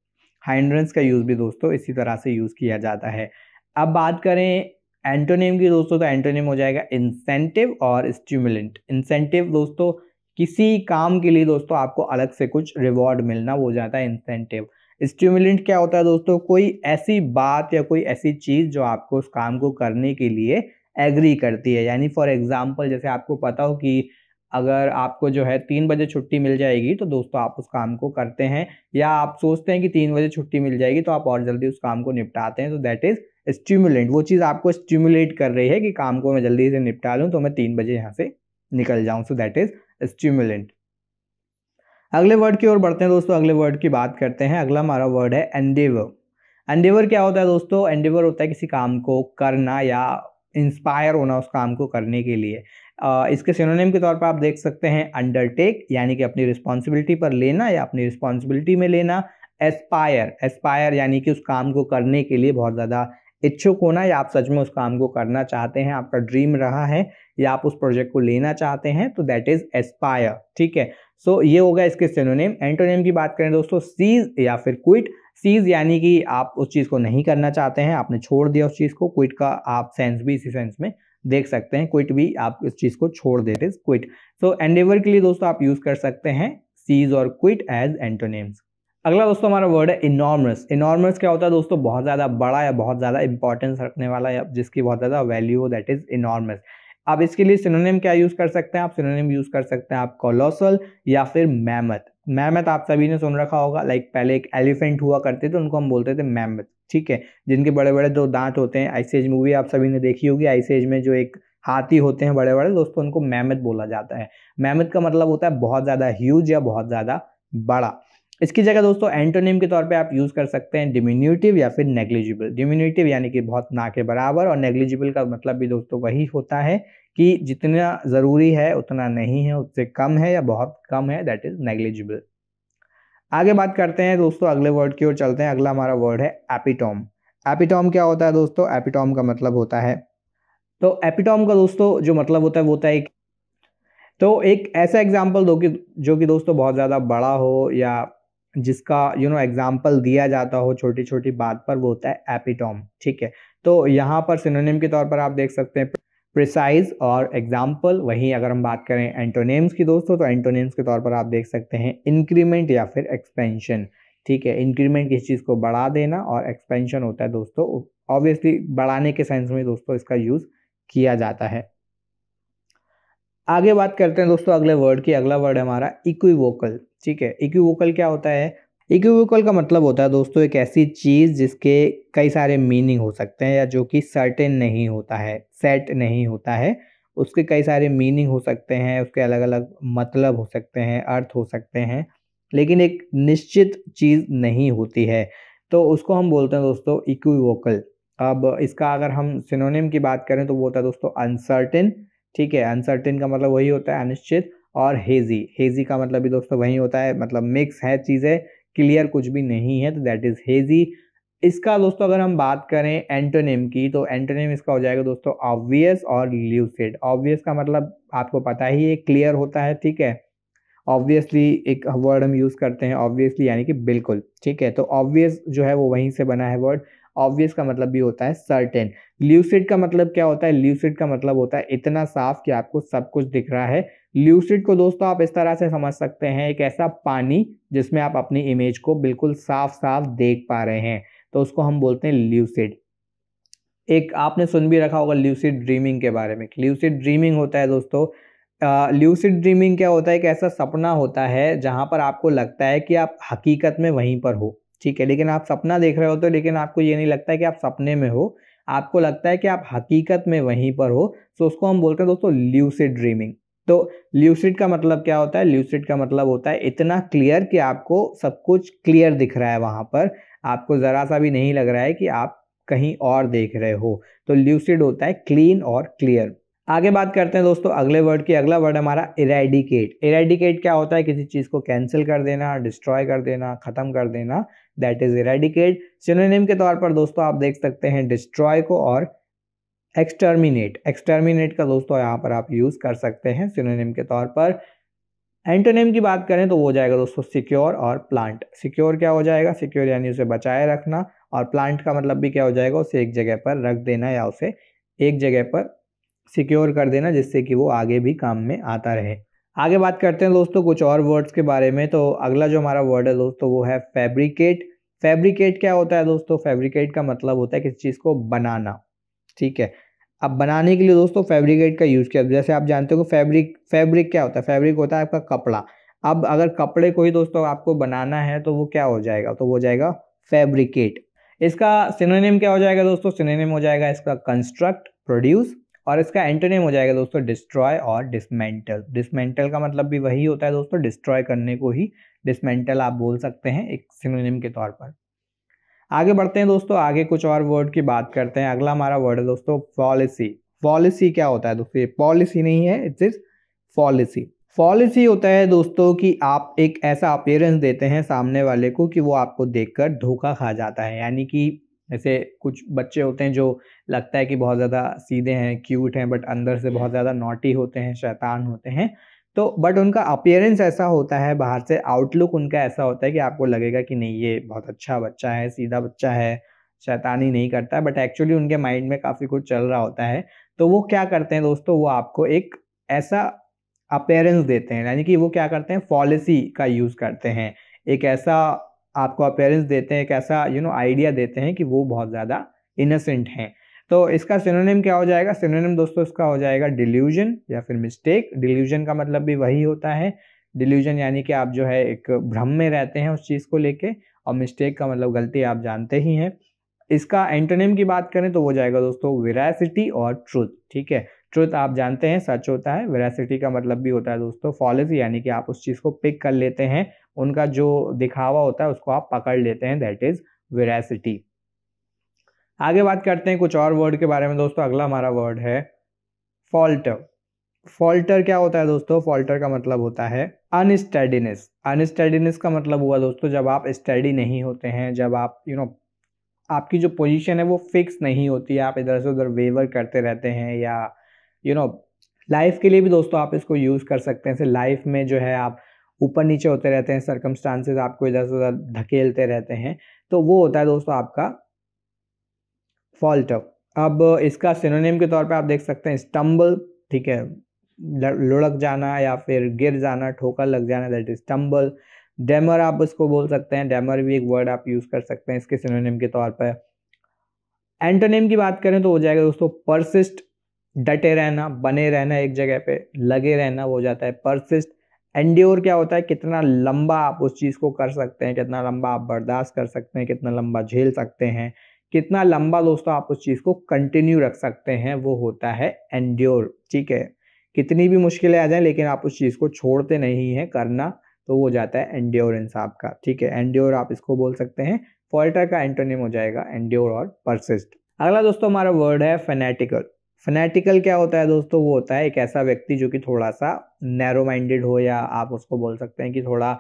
हाइंड्रेंस का यूज़ भी दोस्तों इसी तरह से यूज़ किया जाता है। अब बात करें एंटोनिम की दोस्तों तो एंटोनिम हो जाएगा इंसेंटिव और स्टिमुलेंट। इंसेंटिव दोस्तों किसी काम के लिए दोस्तों आपको अलग से कुछ रिवॉर्ड मिलना, वो जाता है इंसेंटिव। स्टिमुलेंट क्या होता है दोस्तों, कोई ऐसी बात या कोई ऐसी चीज़ जो आपको उस काम को करने के लिए एग्री करती है। यानी फॉर एग्जाम्पल जैसे आपको पता हो कि अगर आपको जो है तीन बजे छुट्टी मिल जाएगी तो दोस्तों आप उस काम को करते हैं, या आप सोचते हैं कि तीन बजे छुट्टी मिल जाएगी तो आप और जल्दी उस काम को निपटाते हैं, तो दैट इज़ स्टिमुलेंट। वो चीज़ आपको स्टिमुलेट कर रही है कि काम को मैं जल्दी से निपटा लूँ तो मैं तीन बजे यहाँ से निकल जाऊँ, सो दैट इज़ स्टिमुलेंट। अगले वर्ड की ओर बढ़ते हैं दोस्तों, अगले वर्ड की बात करते हैं। अगला हमारा वर्ड है एंडेवर। एंडेवर क्या होता है दोस्तों, एंडेवर होता है किसी काम को करना या इंस्पायर होना उस काम को करने के लिए। इसके सिनोनिम के तौर पर आप देख सकते हैं अंडरटेक, यानी कि अपनी रिस्पॉन्सिबिलिटी पर लेना या अपनी रिस्पॉन्सिबिलिटी में लेना। एस्पायर, एस्पायर यानी कि उस काम को करने के लिए बहुत ज़्यादा इच्छुक होना, या आप सच में उस काम को करना चाहते हैं, आपका ड्रीम रहा है या आप उस प्रोजेक्ट को लेना चाहते हैं, तो दैट इज़ एस्पायर, ठीक है। सो so, ये होगा इसके सिनोनिम। एंटोनिम की बात करें दोस्तों सीज या फिर क्विट। सीज यानी कि आप उस चीज़ को नहीं करना चाहते हैं, आपने छोड़ दिया उस चीज़ को। क्विट का आप सेंस भी इसी सेंस में देख सकते हैं, क्विट भी आप इस चीज़ को छोड़ देते हैं, क्विट। सो एंडेवर के लिए दोस्तों आप यूज़ कर सकते हैं सीज और क्विट एज एंटोनिम्स। अगला दोस्तों हमारा वर्ड है इनॉर्मस। इनॉर्मस क्या होता है दोस्तों, बहुत ज़्यादा बड़ा या बहुत ज़्यादा इंपॉर्टेंस रखने वाला या जिसकी बहुत ज़्यादा वैल्यू हो, दैट इज़ इनॉर्मस। आप इसके लिए सिनोनिम क्या यूज़ कर सकते हैं, आप सिनोनिम यूज़ कर सकते हैं आप कॉलोसल या फिर मैमथ। मैमथ आप सभी ने सुन रखा होगा, लाइक पहले एक एलिफेंट हुआ करते थे उनको हम बोलते थे मैमथ, ठीक है, जिनके बड़े बड़े दो दांत होते हैं। आइस एज मूवी आप सभी ने देखी होगी, आइस एज में जो एक हाथी होते हैं बड़े बड़े दोस्तों उनको मैमथ बोला जाता है। मैमथ का मतलब होता है बहुत ज़्यादा ह्यूज या बहुत ज़्यादा बड़ा। इसकी जगह दोस्तों एंटोनिम के तौर पे आप यूज़ कर सकते हैं डिमिन्यूटिव या फिर नेग्लिजिबल। डिमिन्यूटिव यानी कि बहुत ना के बराबर, और नेग्लिजिबल का मतलब भी दोस्तों वही होता है कि जितना ज़रूरी है उतना नहीं है, उससे कम है या बहुत कम है, दैट इज़ नेग्लिजिबल। आगे बात करते हैं दोस्तों, अगले वर्ड की ओर चलते हैं। अगला हमारा वर्ड है एपिटोम। एपिटोम क्या होता है दोस्तों, एपिटोम का मतलब होता है तो एपिटोम का दोस्तों जो मतलब होता है वो होता है एक तो एक ऐसा एग्जाम्पल दो कि जो कि दोस्तों बहुत ज़्यादा बड़ा हो या जिसका यू नो एग्जाम्पल दिया जाता हो छोटी छोटी बात पर, वो होता है एपिटोम, ठीक है। तो यहाँ पर सिनोनिम के तौर पर आप देख सकते हैं प्रिसाइज और एग्जाम्पल। वहीं अगर हम बात करें एंटोनिम्स की दोस्तों तो एंटोनिम्स के तौर पर आप देख सकते हैं इंक्रीमेंट या फिर एक्सपेंशन, ठीक है। इंक्रीमेंट किसी चीज़ को बढ़ा देना और एक्सपेंशन होता है दोस्तों ऑब्वियसली बढ़ाने के सेंस में दोस्तों इसका यूज़ किया जाता है। आगे बात करते हैं दोस्तों अगले वर्ड की। अगला वर्ड है हमारा इक्विवोकल, ठीक है। इक्विवोकल क्या होता है, इक्विवोकल का मतलब होता है दोस्तों एक ऐसी चीज़ जिसके कई सारे मीनिंग हो सकते हैं या जो कि सर्टेन नहीं होता है, सेट नहीं होता है, उसके कई सारे मीनिंग हो सकते हैं, उसके अलग अलग मतलब हो सकते हैं, अर्थ हो सकते हैं। लेकिन एक निश्चित चीज़ नहीं होती है, तो उसको हम बोलते हैं दोस्तों इक्विवोकल। अब इसका अगर हम सिनोनिम की बात करें तो वो होता है दोस्तों अनसर्टेन, ठीक है। अनसर्टेन का मतलब वही होता है अनिश्चित, और हेजी, हेजी का मतलब भी दोस्तों वही होता है, मतलब मिक्स है चीज़ें, क्लियर कुछ भी नहीं है, तो दैट इज़ हेजी। इसका दोस्तों अगर हम बात करें एंटोनिम की, तो एंटोनिम इसका हो जाएगा दोस्तों ऑब्वियस और ल्यूसिड। ऑब्वियस का मतलब आपको पता ही है, क्लियर होता है, ठीक है। ऑब्वियसली एक वर्ड हम यूज़ करते हैं ऑब्वियसली यानी कि बिल्कुल, ठीक है। तो ऑब्वियस जो है वो वहीं से बना है वर्ड। ऑब्वियस का मतलब भी होता है सर्टेन। ल्यूसिड का मतलब क्या होता है? ल्यूसिड का मतलब होता है इतना साफ कि आपको सब कुछ दिख रहा है। ल्यूसिड को दोस्तों आप इस तरह से समझ सकते हैं, एक ऐसा पानी जिसमें आप अपनी इमेज को बिल्कुल साफ साफ देख पा रहे हैं, तो उसको हम बोलते हैं ल्यूसिड। एक आपने सुन भी रखा होगा ल्यूसिड ड्रीमिंग के बारे में। ल्यूसिड ड्रीमिंग होता है दोस्तों, ल्यूसिड ड्रीमिंग क्या होता है? एक ऐसा सपना होता है जहाँ पर आपको लगता है कि आप हकीकत में वहीं पर हो, ठीक है। लेकिन आप सपना देख रहे होते हो, लेकिन आपको ये नहीं लगता है कि आप सपने में हो, आपको लगता है कि आप हकीकत में वहीं पर हो, तो उसको हम बोलते हैं दोस्तों ल्यूसिड ड्रीमिंग। तो ल्यूसिड का मतलब क्या होता है? ल्यूसिड का मतलब होता है इतना क्लियर कि आपको सब कुछ क्लियर दिख रहा है, वहाँ पर आपको ज़रा सा भी नहीं लग रहा है कि आप कहीं और देख रहे हो, तो ल्यूसिड होता है क्लीन और क्लियर। आगे बात करते हैं दोस्तों अगले वर्ड की। अगला वर्ड हमारा इरेडिकेट। इरेडिकेट क्या होता है? किसी चीज़ को कैंसिल कर देना, डिस्ट्रॉय कर देना, ख़त्म कर देना, दैट इज़ इरेडिकेट। सिनोनिम के तौर पर दोस्तों आप देख सकते हैं डिस्ट्रॉय को और एक्सटर्मिनेट। एक्सटर्मिनेट का दोस्तों यहाँ पर आप यूज़ कर सकते हैं सिनोनिम के तौर पर। एंटोनिम की बात करें तो वो हो जाएगा दोस्तों सिक्योर और प्लांट। सिक्योर क्या हो जाएगा? सिक्योर यानी उसे बचाए रखना, और प्लांट का मतलब भी क्या हो जाएगा? उसे एक जगह पर रख देना या उसे एक जगह पर सिक्योर कर देना, जिससे कि वो आगे भी काम में आता रहे। आगे बात करते हैं दोस्तों कुछ और वर्ड्स के बारे में। तो अगला जो हमारा वर्ड है दोस्तों वो है फैब्रिकेट। फैब्रिकेट क्या होता है दोस्तों? फैब्रिकेट का मतलब होता है किसी चीज़ को बनाना, ठीक है। अब बनाने के लिए दोस्तों फैब्रिकेट का यूज़ किया। जैसे आप जानते हो कि फैब्रिक फैब्रिक क्या होता है? फैब्रिक होता है आपका कपड़ा। अब अगर कपड़े को ही दोस्तों आपको बनाना है तो वो क्या हो जाएगा? तो वो हो जाएगा फैब्रिकेट। इसका सिनोनिम क्या हो जाएगा दोस्तों? सिनोनिम हो जाएगा इसका कंस्ट्रक्ट, प्रोड्यूस, और इसका एंटोनिम हो जाएगा दोस्तों डिस्ट्रॉय और डिसमेंटल। डिसमेंटल का मतलब भी वही होता है दोस्तों, डिस्ट्रॉय करने को ही डिसमेंटल आप बोल सकते हैं एक सिनोनिम के तौर पर। आगे बढ़ते हैं दोस्तों, आगे कुछ और वर्ड की बात करते हैं। अगला हमारा वर्ड है दोस्तों पॉलिसी। पॉलिसी क्या होता है दोस्तों? ये पॉलिसी नहीं है, इट्स इज पॉलिसी। पॉलिसी होता है दोस्तों कि आप एक ऐसा अपीयरेंस देते हैं सामने वाले को कि वो आपको देखकर धोखा खा जाता है। यानी कि ऐसे कुछ बच्चे होते हैं जो लगता है कि बहुत ज़्यादा सीधे हैं, क्यूट हैं, बट अंदर से बहुत ज़्यादा नॉटी होते हैं, शैतान होते हैं। तो बट उनका अपीयरेंस ऐसा होता है, बाहर से आउटलुक उनका ऐसा होता है कि आपको लगेगा कि नहीं ये बहुत अच्छा बच्चा है, सीधा बच्चा है, शैतानी नहीं करता है, बट एक्चुअली उनके माइंड में काफ़ी कुछ चल रहा होता है। तो वो क्या करते हैं दोस्तों? वो आपको एक ऐसा अपीयरेंस देते हैं, यानी कि वो क्या करते हैं? पॉलिसी का यूज़ करते हैं। एक ऐसा आपको अपीयरेंस देते हैं, एक ऐसा यू नो आइडिया देते हैं कि वो बहुत ज़्यादा इनोसेंट हैं। तो इसका सिनोनिम क्या हो जाएगा? सिनोनिम दोस्तों इसका हो जाएगा डिल्यूजन या फिर मिस्टेक। डिल्यूजन का मतलब भी वही होता है, डिल्यूजन यानी कि आप जो है एक भ्रम में रहते हैं उस चीज़ को लेके, और मिस्टेक का मतलब गलती, आप जानते ही हैं। इसका एंटोनिम की बात करें तो वो जाएगा दोस्तों वेरासिटी और ट्रुथ, ठीक है। ट्रुथ आप जानते हैं सच होता है, वेरासिटी का मतलब भी होता है दोस्तों फॉलिसी, यानी कि आप उस चीज़ को पिक कर लेते हैं, उनका जो दिखावा होता है उसको आप पकड़ लेते हैं, दैट इज़ वेरासिटी। आगे बात करते हैं कुछ और वर्ड के बारे में दोस्तों। अगला हमारा वर्ड है फॉल्टर। फॉल्टर क्या होता है दोस्तों? फॉल्टर का मतलब होता है अनस्टेडीनेस। अनस्टेडीनेस का मतलब हुआ दोस्तों जब आप स्टडी नहीं होते हैं, जब आप यू you नो know, आपकी जो पोजीशन है वो फिक्स नहीं होती है, आप इधर से उधर वेवर करते रहते हैं, या यू नो लाइफ के लिए भी दोस्तों आप इसको यूज़ कर सकते हैं। जैसे लाइफ में जो है आप ऊपर नीचे होते रहते हैं, सर्कमस्टांसेस आपको इधर से उधर धकेलते रहते हैं, तो वो होता है दोस्तों आपका फॉल्टर। अब इसका सिनोनिम के तौर पे आप देख सकते हैं स्टम्बल, ठीक है, लुढ़क जाना या फिर गिर जाना, ठोकर लग जाना, दैट इज स्टम्बल। डैमर आप इसको बोल सकते हैं, डैमर भी एक वर्ड आप यूज़ कर सकते हैं इसके सिनोनिम के तौर पे। एंटोनिम की बात करें तो हो जाएगा दोस्तों परसिस्ट, डटे रहना, बने रहना, एक जगह पे लगे रहना, वो हो जाता है परसिस्ट। एंड्योर क्या होता है? कितना लंबा आप उस चीज़ को कर सकते हैं, कितना लंबा आप बर्दाश्त कर सकते हैं, कितना लंबा झेल सकते हैं, कितना लंबा दोस्तों आप उस चीज़ को कंटिन्यू रख सकते हैं, वो होता है एंड्योर, ठीक है। कितनी भी मुश्किलें आ जाएं लेकिन आप उस चीज़ को छोड़ते नहीं हैं करना, तो वो हो जाता है एंड्योरेंस आपका, ठीक है, एंड्योर आप इसको बोल सकते हैं। फोइटर का एंटोनिम हो जाएगा एंड्योर और परसिस्ट। अगला दोस्तों हमारा वर्ड है फैनेटिकल। फैनेटिकल क्या होता है दोस्तों, वो होता है एक ऐसा व्यक्ति जो कि थोड़ा सा नैरो माइंडेड हो, या आप उसको बोल सकते हैं कि थोड़ा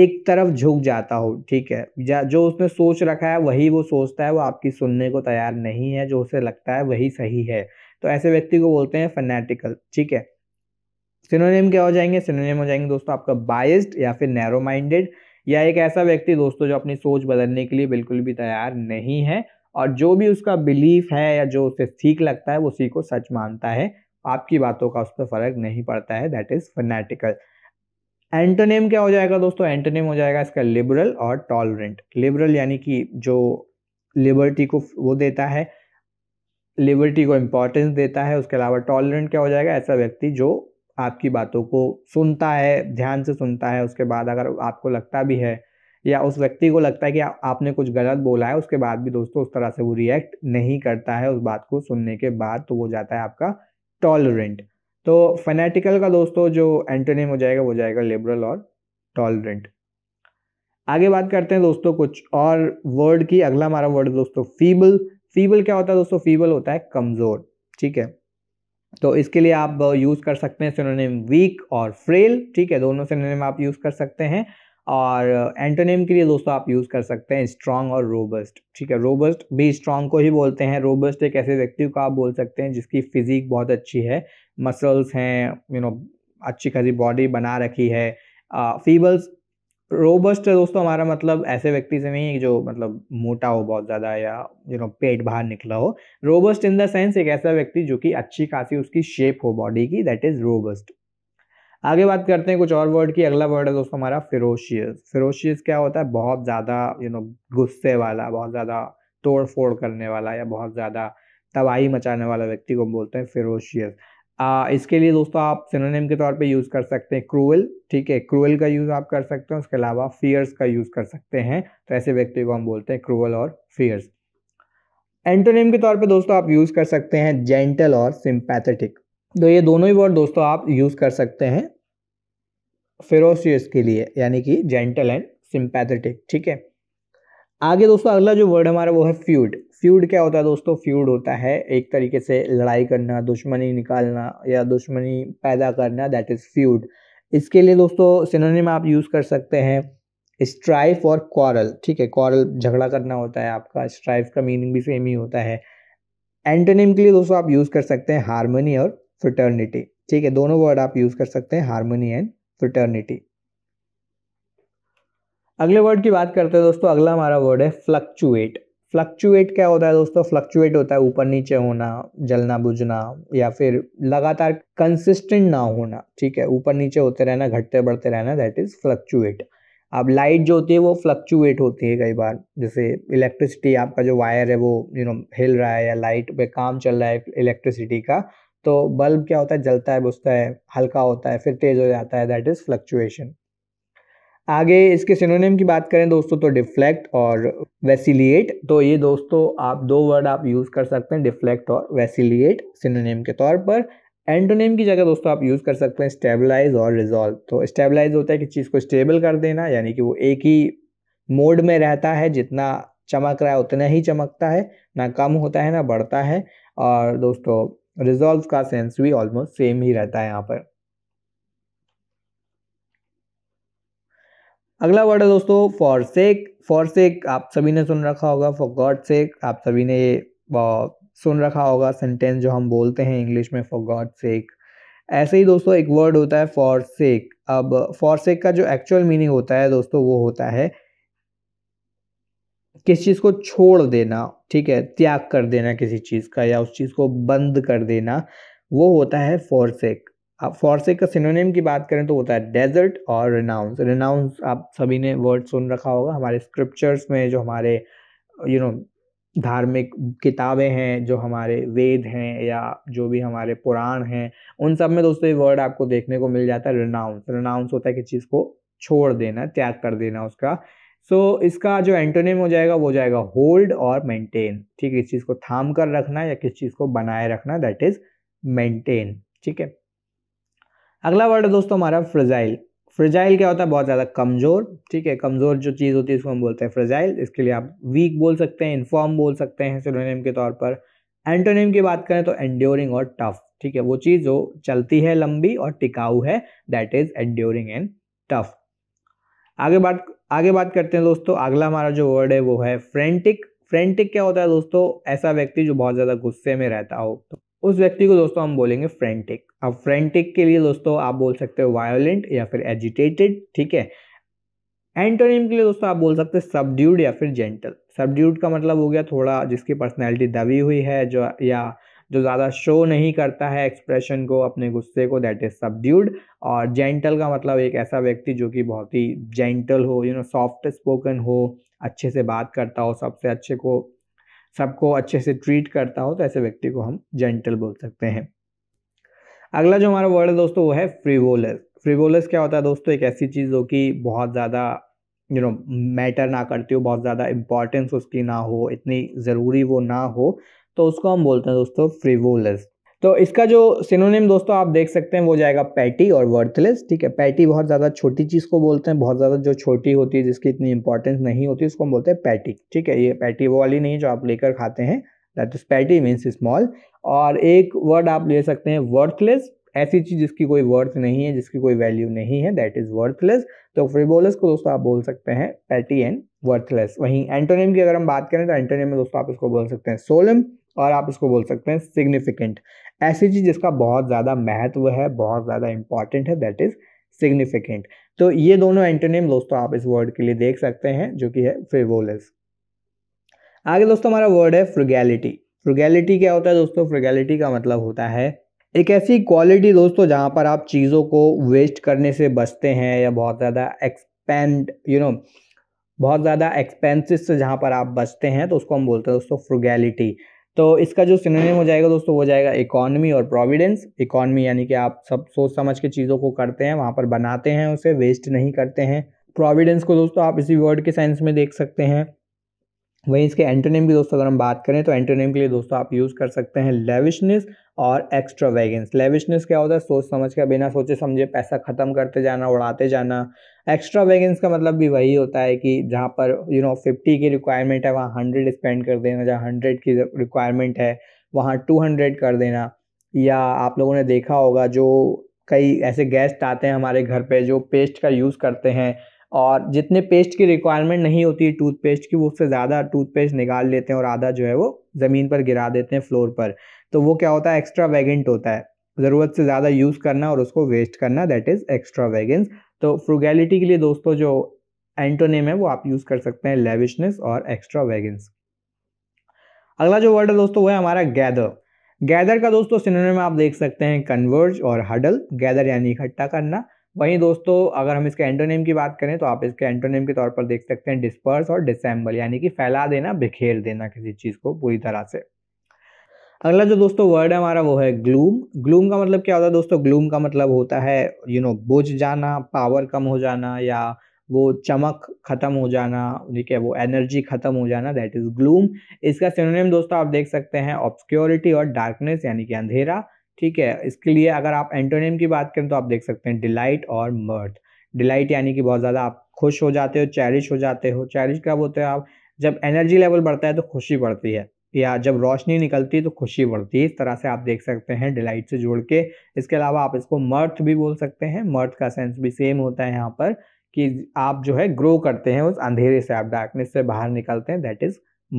एक तरफ झुक जाता हो, ठीक है, जो उसने सोच रखा है वही वो सोचता है, वो आपकी सुनने को तैयार नहीं है, जो उसे लगता है वही सही है, तो ऐसे व्यक्ति को बोलते हैं फैनेटिकल, ठीक है। सिनोनिम क्या हो जाएंगे, सिनोनिम हो जाएंगे दोस्तों आपका बायस्ड या फिर नैरो माइंडेड, या एक ऐसा व्यक्ति दोस्तों जो अपनी सोच बदलने के लिए बिल्कुल भी तैयार नहीं है और जो भी उसका बिलीफ है या जो उसे ठीक लगता है वो उसी को सच मानता है, आपकी बातों का उस पर फर्क नहीं पड़ता है, दैट इज फैनेटिकल। एंटोनिम क्या हो जाएगा दोस्तों, एंटोनिम हो जाएगा इसका लिबरल और टॉलरेंट। लिबरल यानी कि जो लिबर्टी को वो देता है, लिबर्टी को इम्पोर्टेंस देता है, उसके अलावा टॉलरेंट क्या हो जाएगा, ऐसा व्यक्ति जो आपकी बातों को सुनता है, ध्यान से सुनता है, उसके बाद अगर आपको लगता भी है या उस व्यक्ति को लगता है कि आ, आपने कुछ गलत बोला है, उसके बाद भी दोस्तों उस तरह से वो रिएक्ट नहीं करता है उस बात को सुनने के बाद, तो वो जाता है आपका टॉलरेंट। तो फैनेटिकल का दोस्तों जो एंटोनिम हो जाएगा वो जाएगा लिबरल और टॉलरेंट। आगे बात करते हैं दोस्तों कुछ और वर्ड की। अगला हमारा वर्ड दोस्तों फीबल। फीबल क्या होता है दोस्तों, फीबल होता है कमज़ोर, ठीक है, तो इसके लिए आप यूज़ कर सकते हैं सिनोनिम वीक और फ्रेल, ठीक है, दोनों सिनोनिम आप यूज़ कर सकते हैं। और एंटोनिम के लिए दोस्तों आप यूज़ कर सकते हैं स्ट्रॉन्ग और रोबस्ट, ठीक है, रोबस्ट भी स्ट्रॉन्ग को ही बोलते हैं। रोबस्ट एक ऐसे व्यक्ति को आप बोल सकते हैं जिसकी फिजिक बहुत अच्छी है, मसल्स हैं, यू नो अच्छी खासी बॉडी बना रखी है। फीबल्स रोबस्ट दोस्तों हमारा मतलब ऐसे व्यक्ति से नहीं जो मतलब मोटा हो बहुत ज़्यादा या यू नो पेट बाहर निकला हो। रोबस्ट इन द सेंस एक ऐसा व्यक्ति जो कि अच्छी खासी उसकी शेप हो बॉडी की, दैट इज़ रोबस्ट। आगे बात करते हैं कुछ और वर्ड की। अगला वर्ड है दोस्तों हमारा फेरोशियस। फेरोशियस क्या होता है, बहुत ज़्यादा यू नो गुस्से वाला, बहुत ज़्यादा तोड़ फोड़ करने वाला या बहुत ज़्यादा तबाही मचाने वाला व्यक्ति को बोलते हैं फेरोशियस। आ, इसके लिए दोस्तों आप सिनोनिम के तौर पे यूज़ कर सकते हैं क्रूएल, ठीक है, क्रूएल का यूज़ आप कर सकते हैं, उसके अलावा फियर्स का यूज़ कर सकते हैं, तो ऐसे व्यक्ति को हम बोलते हैं क्रूएल और फियर्स। एंटोनिम के तौर पे दोस्तों आप यूज़ कर सकते हैं जेंटल और सिंपैथेटिक, तो ये दोनों ही वर्ड दोस्तों आप यूज़ कर सकते हैं फेरोशियस के लिए, यानी कि जेंटल एंड सिंपैथेटिक, ठीक है। आगे दोस्तों अगला जो वर्ड हमारा वो है फ्यूड। फ्यूड क्या होता है दोस्तों, फ्यूड होता है एक तरीके से लड़ाई करना, दुश्मनी निकालना या दुश्मनी पैदा करना, दैट इज़ फ्यूड। इसके लिए दोस्तों सिनोनिम आप यूज़ कर सकते हैं स्ट्राइफ और कॉरल, ठीक है, कॉरल झगड़ा करना होता है आपका, स्ट्राइफ का मीनिंग भी सेम ही होता है। एंटोनिम के लिए दोस्तों आप यूज़ कर सकते हैं हार्मनी और फ्रेटर्निटी, ठीक है, दोनों वर्ड आप यूज़ कर सकते हैं हार्मनी एंड फ्रेटर्निटी। अगले वर्ड की बात करते हैं दोस्तों। अगला हमारा वर्ड है फ्लक्चुएट। फ्लक्चुएट क्या होता है दोस्तों, फ्लक्चुएट होता है ऊपर नीचे होना, जलना बुझना या फिर लगातार कंसिस्टेंट ना होना, ठीक है, ऊपर नीचे होते रहना, घटते बढ़ते रहना, दैट इज फ्लक्चुएट। अब लाइट जो होती है वो फ्लक्चुएट होती है कई बार, जैसे इलेक्ट्रिसिटी आपका जो वायर है वो यू नो हिल रहा है या लाइट पे काम चल रहा है इलेक्ट्रिसिटी का, तो बल्ब क्या होता है, जलता है, बुझता है, हल्का होता है, फिर तेज हो जाता है, दैट इज फ्लक्चुएशन। आगे इसके सिनोनिम की बात करें दोस्तों तो डिफ्लेक्ट और वैसिलिएट, तो ये दोस्तों आप दो वर्ड आप यूज़ कर सकते हैं डिफ्लेक्ट और वैसिलिएट सिनोनिम के तौर पर। एंटोनिम की जगह दोस्तों आप यूज़ कर सकते हैं स्टेबलाइज और रिजॉल्व। तो स्टेबलाइज होता है कि चीज़ को स्टेबल कर देना, यानी कि वो एक ही मोड में रहता है, जितना चमक रहा है उतना ही चमकता है, ना कम होता है ना बढ़ता है। और दोस्तों रिजॉल्व का सेंस भी ऑलमोस्ट सेम ही रहता है यहाँ पर। अगला वर्ड है दोस्तों फॉरसेक। फॉरसेक आप सभी ने सुन रखा होगा, फॉर गॉड सेक आप सभी ने सुन रखा होगा सेंटेंस जो हम बोलते हैं इंग्लिश में फॉर गॉड सेक। ऐसे ही दोस्तों एक वर्ड होता है फॉरसेक। अब फॉरसेक का जो एक्चुअल मीनिंग होता है दोस्तों वो होता है किस चीज़ को छोड़ देना, ठीक है, त्याग कर देना किसी चीज़ का या उस चीज़ को बंद कर देना, वो होता है फॉरसेक। आप फॉरसेक का सिनोनिम की बात करें तो होता है डेजर्ट और रिनाउंस। रिनाउंस आप सभी ने वर्ड सुन रखा होगा, हमारे स्क्रिप्चर्स में जो हमारे यू नो धार्मिक किताबें हैं, जो हमारे वेद हैं या जो भी हमारे पुराण हैं, उन सब में दोस्तों ये वर्ड आपको देखने को मिल जाता है रिनाउंस। रिनाउंस होता है कि चीज़ को छोड़ देना, त्याग कर देना उसका। सो so, इसका जो एंटोनिम हो जाएगा वो जाएगा होल्ड और मेंटेन, ठीक है, किस चीज़ को थाम कर रखना या किस चीज़ को बनाए रखना, दैट इज़ मेंटेन, ठीक है। अगला वर्ड है दोस्तों हमारा फ्रेजाइल। फ्रेजाइल क्या होता है, बहुत ज़्यादा कमज़ोर, ठीक है, कमज़ोर जो चीज़ होती है उसको हम बोलते हैं फ्रेजाइल। इसके लिए आप वीक बोल सकते हैं, इनफॉर्म बोल सकते हैं सिनोनिम के तौर पर। एंटोनिम की बात करें तो एंड्योरिंग और टफ, ठीक है, वो चीज़ जो चलती है लंबी और टिकाऊ है, that is enduring and tough. आगे बात आगे बात करते हैं दोस्तों, अगला हमारा जो वर्ड है वो है फ्रेंटिक। फ्रेंटिक क्या होता है दोस्तों, ऐसा व्यक्ति जो बहुत ज़्यादा गुस्से में रहता हो, तो उस व्यक्ति को दोस्तों हम बोलेंगे फ्रेंटिक। अब फ्रेंटिक के लिए दोस्तों आप बोल सकते हो वायोलेंट या फिर एजिटेटेड, ठीक है। एंटोनिम के लिए दोस्तों आप बोल सकते हैं सबड्यूड या फिर जेंटल। सबड्यूड का मतलब हो गया थोड़ा जिसकी पर्सनैलिटी दबी हुई है, जो या जो ज़्यादा शो नहीं करता है एक्सप्रेशन को, अपने गुस्से को, दैट इज सबड्यूड। और जेंटल का मतलब एक ऐसा व्यक्ति जो कि बहुत ही जेंटल हो, यू नो सॉफ्ट स्पोकन हो, अच्छे से बात करता हो, सबसे अच्छे को सबको अच्छे से ट्रीट करता हो, तो ऐसे व्यक्ति को हम जेंटल बोल सकते हैं। अगला जो हमारा वर्ड है दोस्तों वो है फ्रिवोलस। फ्रिवोलस क्या होता है दोस्तों, एक ऐसी चीज़ हो कि बहुत ज़्यादा यू नो मैटर ना करती हो, बहुत ज़्यादा इम्पॉर्टेंस उसकी ना हो, इतनी ज़रूरी वो ना हो, तो उसको हम बोलते हैं दोस्तों फ्रिवोलस। तो इसका जो सिनोनिम दोस्तों आप देख सकते हैं वो जाएगा पैटी और वर्थलेस, ठीक है। पैटी बहुत ज़्यादा छोटी चीज़ को बोलते हैं, बहुत ज़्यादा जो छोटी होती है जिसकी इतनी इंपॉर्टेंस नहीं होती उसको हम बोलते हैं पैटी, ठीक है। ये पैटी वो वाली नहीं जो आप लेकर खाते हैं, that is petty means small. और एक वर्ड आप ले सकते हैं वर्थलेस, ऐसी चीज़ जिसकी कोई वर्थ नहीं है, जिसकी कोई वैल्यू नहीं है, दैट इज़ वर्थलेस। तो फ्रिवोलस को दोस्तों आप बोल सकते हैं पैटी एंड वर्थलेस। वहीं एंटोनिम की अगर हम बात करें तो एंटोनिम में दोस्तों आप इसको बोल सकते हैं सोलम, और आप इसको बोल सकते हैं सिग्निफिकेंट। ऐसी चीज़ जिसका बहुत ज़्यादा महत्व है, बहुत ज़्यादा इंपॉर्टेंट है, दैट इज़ सिग्निफिकेंट। तो ये दोनों एंटोनिम दोस्तों आप इस वर्ड के लिए देख सकते हैं जो कि है फ्रिवोलस। आगे दोस्तों हमारा वर्ड है फ्रिगैलिटी। फ्रिगैलिटी क्या होता है दोस्तों, फ्रिगैलिटी का मतलब होता है एक ऐसी क्वालिटी दोस्तों जहाँ पर आप चीज़ों को वेस्ट करने से बचते हैं, या बहुत ज़्यादा एक्सपेंड यू नो बहुत ज़्यादा एक्सपेंसेस से जहाँ पर आप बचते हैं, तो उसको हम बोलते हैं दोस्तों फ्रिगैलिटी। तो इसका जो सिनोनिम हो जाएगा दोस्तों वो जाएगा इकोनॉमी और प्रोविडेंस। इकोनॉमी यानी कि आप सब सोच समझ के चीज़ों को करते हैं, वहाँ पर बनाते हैं, उसे वेस्ट नहीं करते हैं। प्रोविडेंस को दोस्तों आप इसी वर्ड के सेंस में देख सकते हैं। वहीं इसके एंटोनिम भी दोस्तों अगर हम बात करें तो एंटोनिम के लिए दोस्तों आप यूज़ कर सकते हैं लेविशनेस और एक्स्ट्रावेगेंस। लेविशनेस क्या होता है, सोच समझ कर बिना सोचे समझे पैसा ख़त्म करते जाना, उड़ाते जाना। एक्स्ट्रावेगेंस का मतलब भी वही होता है कि जहाँ पर यू नो फिफ्टी की रिक्वायरमेंट है वहाँ हंड्रेड स्पेंड कर देना, जहाँ हंड्रेड की रिक्वायरमेंट है वहाँ टू हंड्रेड कर देना। या आप लोगों ने देखा होगा जो कई ऐसे गेस्ट आते हैं हमारे घर पर जो पेस्ट का यूज़ करते हैं, और जितने पेस्ट की रिक्वायरमेंट नहीं होती टूथपेस्ट की, वो उससे ज़्यादा टूथपेस्ट निकाल लेते हैं और आधा जो है वो ज़मीन पर गिरा देते हैं, फ्लोर पर। तो वो क्या होता है, एक्स्ट्रावेगेंट होता है, ज़रूरत से ज़्यादा यूज़ करना और उसको वेस्ट करना, दैट इज़ एक्स्ट्रावेगेंस। तो फ्रिगैलिटी के लिए दोस्तों जो एंटोनिम है वो आप यूज़ कर सकते हैं लेविशनेस और एक्स्ट्रावेगेंस। अगला जो वर्ड है दोस्तों वो है हमारा गैदर। गैदर का दोस्तों सिनोनिम आप देख सकते हैं कन्वर्ज और हडल। गैदर यानी इकट्ठा करना। वहीं दोस्तों अगर हम इसके एंटोनिम की बात करें तो आप इसके एंटोनिम के तौर पर देख सकते हैं डिस्पर्स और डिसेम्बल, यानी कि फैला देना, बिखेर देना किसी चीज़ को पूरी तरह से। अगला जो दोस्तों वर्ड है हमारा वो है ग्लूम। ग्लूम का मतलब क्या होता है दोस्तों, ग्लूम का मतलब होता है यू नो बुझ जाना, पावर कम हो जाना, या वो चमक खत्म हो जाना, ठीक है, वो एनर्जी खत्म हो जाना, दैट इज़ ग्लूम। इसका सिनोनिम दोस्तों आप देख सकते हैं ऑब्स्क्योरिटी और डार्कनेस, यानी कि अंधेरा, ठीक है। इसके लिए अगर आप एंटोनिम की बात करें तो आप देख सकते हैं डिलाइट और मर्थ। डिलाइट यानी कि बहुत ज़्यादा आप खुश हो जाते हो, चैरिश हो जाते हो। चैरिश कब होते हो आप, जब एनर्जी लेवल बढ़ता है तो खुशी बढ़ती है, या जब रोशनी निकलती है तो खुशी बढ़ती है। इस तरह से आप देख सकते हैं डिलाइट से जोड़ के। इसके अलावा आप इसको मर्थ भी बोल सकते हैं। मर्थ का सेंस भी सेम होता है यहाँ पर, कि आप जो है ग्रो करते हैं उस अंधेरे से, आप डार्कनेस से बाहर निकलते हैं, दैट इज़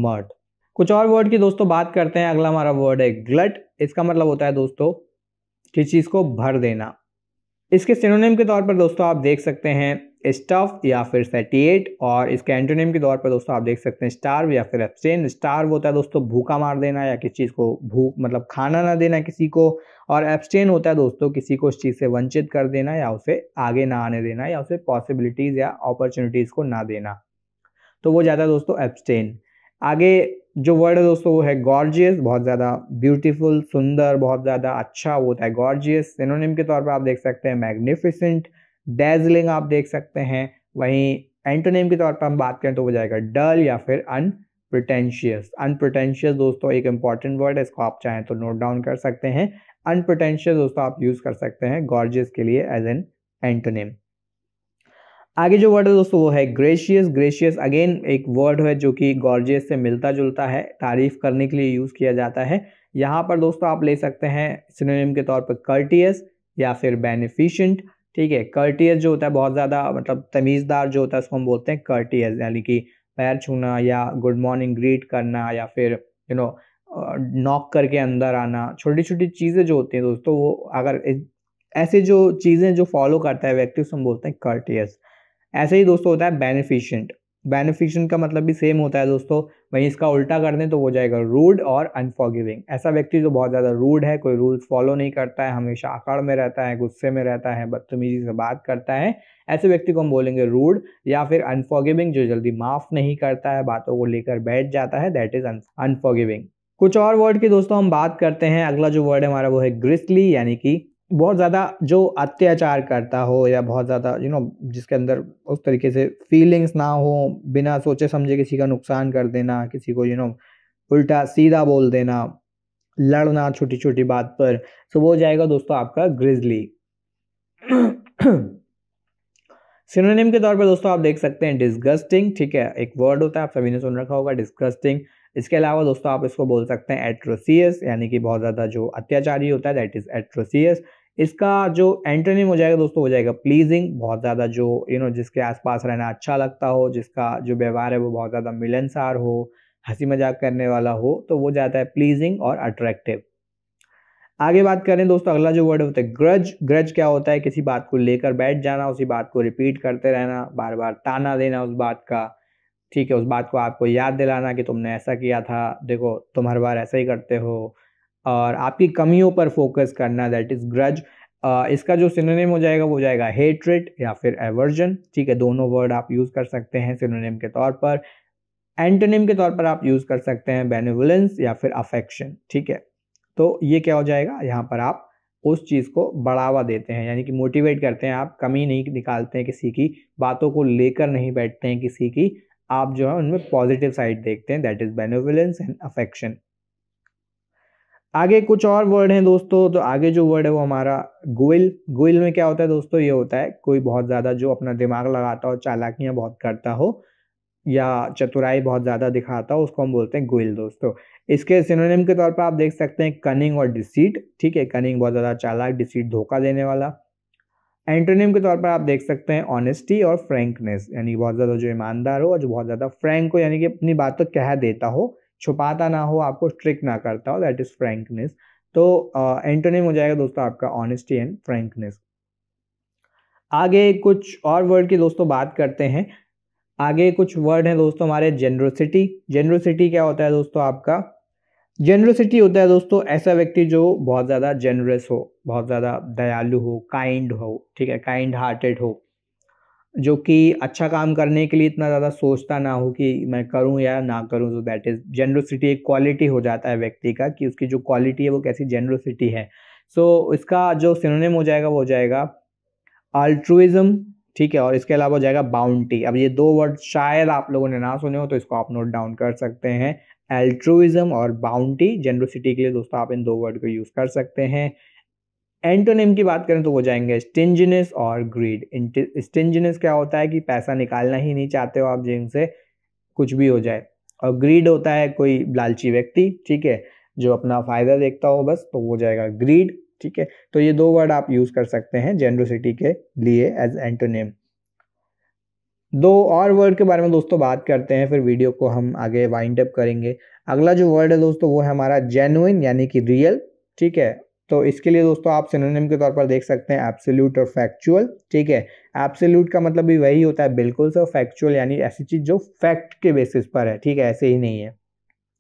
मर्थ। कुछ और वर्ड की दोस्तों बात करते हैं। अगला हमारा वर्ड है ग्लट। इसका मतलब होता है दोस्तों किसी चीज़ को भर देना। इसके सिनोनिम के तौर पर दोस्तों आप देख सकते हैं स्टफ या फिर सैटिएट, और इसके एंटोनिम के तौर पर दोस्तों आप देख सकते हैं स्टार्व या फिर एब्स्टेन। स्टार्व होता है दोस्तों भूखा मार देना, या किसी चीज़ को भूख मतलब खाना ना देना किसी को, और एब्स्टेन होता है दोस्तों किसी को उस चीज़ से वंचित कर देना, या उसे आगे ना आने देना, या उसे पॉसिबिलिटीज़ या अपॉर्चुनिटीज़ को ना देना, तो वो जाता है दोस्तों एब्स्टेन। आगे जो वर्ड है दोस्तों वो है गॉर्जियस। बहुत ज़्यादा ब्यूटीफुल, सुंदर, बहुत ज़्यादा अच्छा होता है गॉर्जियस। सिनोनिम के तौर पर आप देख सकते हैं मैग्निफिसेंट, डेजलिंग आप देख सकते हैं। वहीं एंटोनिम के तौर पर हम बात करें तो वो जाएगा डल या फिर अनप्रिटेंशियस। अनप्रिटेंशियस दोस्तों एक इंपॉर्टेंट वर्ड है, इसको आप चाहें तो नोट डाउन कर सकते हैं। अनप्रिटेंशियस दोस्तों आप यूज़ कर सकते हैं गॉर्जियस के लिए एज एन एंटोनिम। आगे जो वर्ड है दोस्तों वो है ग्रेशियस। ग्रेशियस अगेन एक वर्ड है जो कि गॉर्जियस से मिलता जुलता है, तारीफ करने के लिए यूज़ किया जाता है। यहाँ पर दोस्तों आप ले सकते हैं सिनोनिम के तौर पर कर्टियस या फिर बेनिफिशेंट। ठीक है, कर्टियस जो होता है बहुत ज़्यादा मतलब तमीज़दार जो होता है उसको हम बोलते हैं कर्टियस, यानी कि पैर छूना या गुड मॉर्निंग ग्रीट करना या फिर यू नो नॉक करके अंदर आना, छोटी छोटी चीज़ें जो होती हैं दोस्तों वो अगर ऐसे जो चीज़ें जो फॉलो करता है व्यक्ति उसको हम बोलते हैं कर्टियस। ऐसे ही दोस्तों होता है बेनिफिशेंट। बेनिफिशेंट का मतलब भी सेम होता है दोस्तों, वहीं इसका उल्टा कर दें तो हो जाएगा रूड और अनफॉरगिविंग। ऐसा व्यक्ति जो बहुत ज़्यादा रूड है, कोई रूल्स फॉलो नहीं करता है, हमेशा आकड़ में रहता है, गुस्से में रहता है, बदतमीजी से बात करता है, ऐसे व्यक्ति को हम बोलेंगे रूड। या फिर अनफॉरगिविंग, जो जल्दी माफ़ नहीं करता है, बातों को लेकर बैठ जाता है, दैट इज़ अनफॉरगिविंग। कुछ और वर्ड की दोस्तों हम बात करते हैं। अगला जो वर्ड है हमारा वो है ग्रिस्ली, यानी कि बहुत ज़्यादा जो अत्याचार करता हो या बहुत ज़्यादा यू नो जिसके अंदर उस तरीके से फीलिंग्स ना हो, बिना सोचे समझे किसी का नुकसान कर देना, किसी को यू नो उल्टा सीधा बोल देना, लड़ना छोटी छोटी बात पर, तो वो हो जाएगा दोस्तों आपका ग्रिजली। सिनोनिम के तौर पर दोस्तों आप देख सकते हैं डिस्गस्टिंग। ठीक है, एक वर्ड होता है, आप सभी ने सुन रखा होगा डिस्गस्टिंग। इसके अलावा दोस्तों आप इसको बोल सकते हैं एट्रोसियस, यानी कि बहुत ज़्यादा जो अत्याचारी होता है, दैट इज़ एट्रोसियस। इसका जो एंटोनिम हो जाएगा दोस्तों हो जाएगा प्लीजिंग, बहुत ज़्यादा जो यू नो जिसके आसपास रहना अच्छा लगता हो, जिसका जो व्यवहार है वो बहुत ज़्यादा मिलनसार हो, हंसी मजाक करने वाला हो, तो वो जाता है प्लीजिंग और अट्रैक्टिव। आगे बात करें दोस्तों, अगला जो वर्ड होता है ग्रज। ग्रज क्या होता है, किसी बात को लेकर बैठ जाना, उसी बात को रिपीट करते रहना, बार बार ताना देना उस बात का। ठीक है, उस बात को आपको याद दिलाना कि तुमने ऐसा किया था, देखो तुम हर बार ऐसा ही करते हो, और आपकी कमियों पर फोकस करना, दैट इज़ ग्रज। इसका जो सिनोनिम हो जाएगा वो हो जाएगा हेट्रेड या फिर एवर्जन। ठीक है, दोनों वर्ड आप यूज़ कर सकते हैं सिनोनिम के तौर पर। एंटोनिम के तौर पर आप यूज़ कर सकते हैं बेनिवलेंस या फिर अफेक्शन। ठीक है, तो ये क्या हो जाएगा, यहाँ पर आप उस चीज़ को बढ़ावा देते हैं, यानी कि मोटिवेट करते हैं, आप कमी नहीं निकालते हैं किसी की, बातों को लेकर नहीं बैठते हैं किसी की, आप जो है उनमें पॉजिटिव साइड देखते हैं, that is benevolence and affection. आगे कुछ और वर्ड हैं दोस्तों, तो आगे जो वर्ड है वो हमारा गुइल। गुइल में क्या होता है दोस्तों, ये होता है कोई बहुत ज़्यादा जो अपना दिमाग लगाता हो, चालाकियाँ बहुत करता हो या चतुराई बहुत ज़्यादा दिखाता हो, उसको हम बोलते हैं गुइल दोस्तों। इसके सिनोनिम के तौर पर आप देख सकते हैं कनिंग और डिसीट। ठीक है, कनिंग बहुत ज़्यादा चालाक, डिसीट धोखा देने वाला। एंटोनिम के तौर पर आप देख सकते हैं ऑनेस्टी और फ्रैंकनेस, यानी बहुत ज़्यादा जो ईमानदार हो और जो बहुत ज़्यादा फ्रैंक हो, यानी कि अपनी बात तो कह देता हो, छुपाता ना हो, आपको ट्रिक ना करता हो, दैट इज़ फ्रैंकनेस। तो एंटोनिम uh, हो जाएगा दोस्तों आपका ऑनेस्टी एंड फ्रैंकनेस। आगे कुछ और वर्ड की दोस्तों बात करते हैं। आगे कुछ वर्ड हैं दोस्तों हमारे जेनरोसिटी। जेनरोसिटी क्या होता है दोस्तों, आपका जेनरोसिटी होता है दोस्तों ऐसा व्यक्ति जो बहुत ज़्यादा जेनरस हो, बहुत ज़्यादा दयालु हो, काइंड हो। ठीक है, काइंड हार्टेड हो, जो कि अच्छा काम करने के लिए इतना ज़्यादा सोचता ना हो कि मैं करूं या ना करूं, तो दैट इज़ जेनरोसिटी। एक क्वालिटी हो जाता है व्यक्ति का कि उसकी जो क्वालिटी है वो कैसी जेनरोसिटी है। सो so, इसका जो सिनोनिम हो जाएगा वो हो जाएगा अल्ट्रुइज्म। ठीक है, और इसके अलावा हो जाएगा बाउंटी। अब ये दो वर्ड शायद आप लोगों ने ना सुने हो, तो इसको आप नोट डाउन कर सकते हैं, एल्ट्रुइज्म और बाउंटी। जेनरोसिटी के लिए दोस्तों आप इन दो वर्ड को यूज़ कर सकते हैं। एंटोनिम की बात करें तो वो जाएंगे स्टिंजिनेस और ग्रीड। स्टिंजिनेस क्या होता है कि पैसा निकालना ही नहीं चाहते हो आप जेब से, कुछ भी हो जाए। और ग्रीड होता है कोई लालची व्यक्ति, ठीक है, जो अपना फ़ायदा देखता हो बस, तो वो जाएगा ग्रीड। ठीक है, तो ये दो वर्ड आप यूज़ कर सकते हैं जेनरोसिटी के लिए एज एंटोनिम। दो और वर्ड के बारे में दोस्तों बात करते हैं, फिर वीडियो को हम आगे वाइंड अप करेंगे। अगला जो वर्ड है दोस्तों वो है हमारा जेन्युइन, यानी कि रियल। ठीक है, तो इसके लिए दोस्तों आप सिनोनिम के तौर पर देख सकते हैं एब्सोल्यूट और फैक्चुअल। ठीक है, एब्सोल्यूट का मतलब भी वही होता है बिल्कुल से, फैक्चुअल यानी ऐसी चीज़ जो फैक्ट के बेसिस पर है। ठीक है, ऐसे ही नहीं है।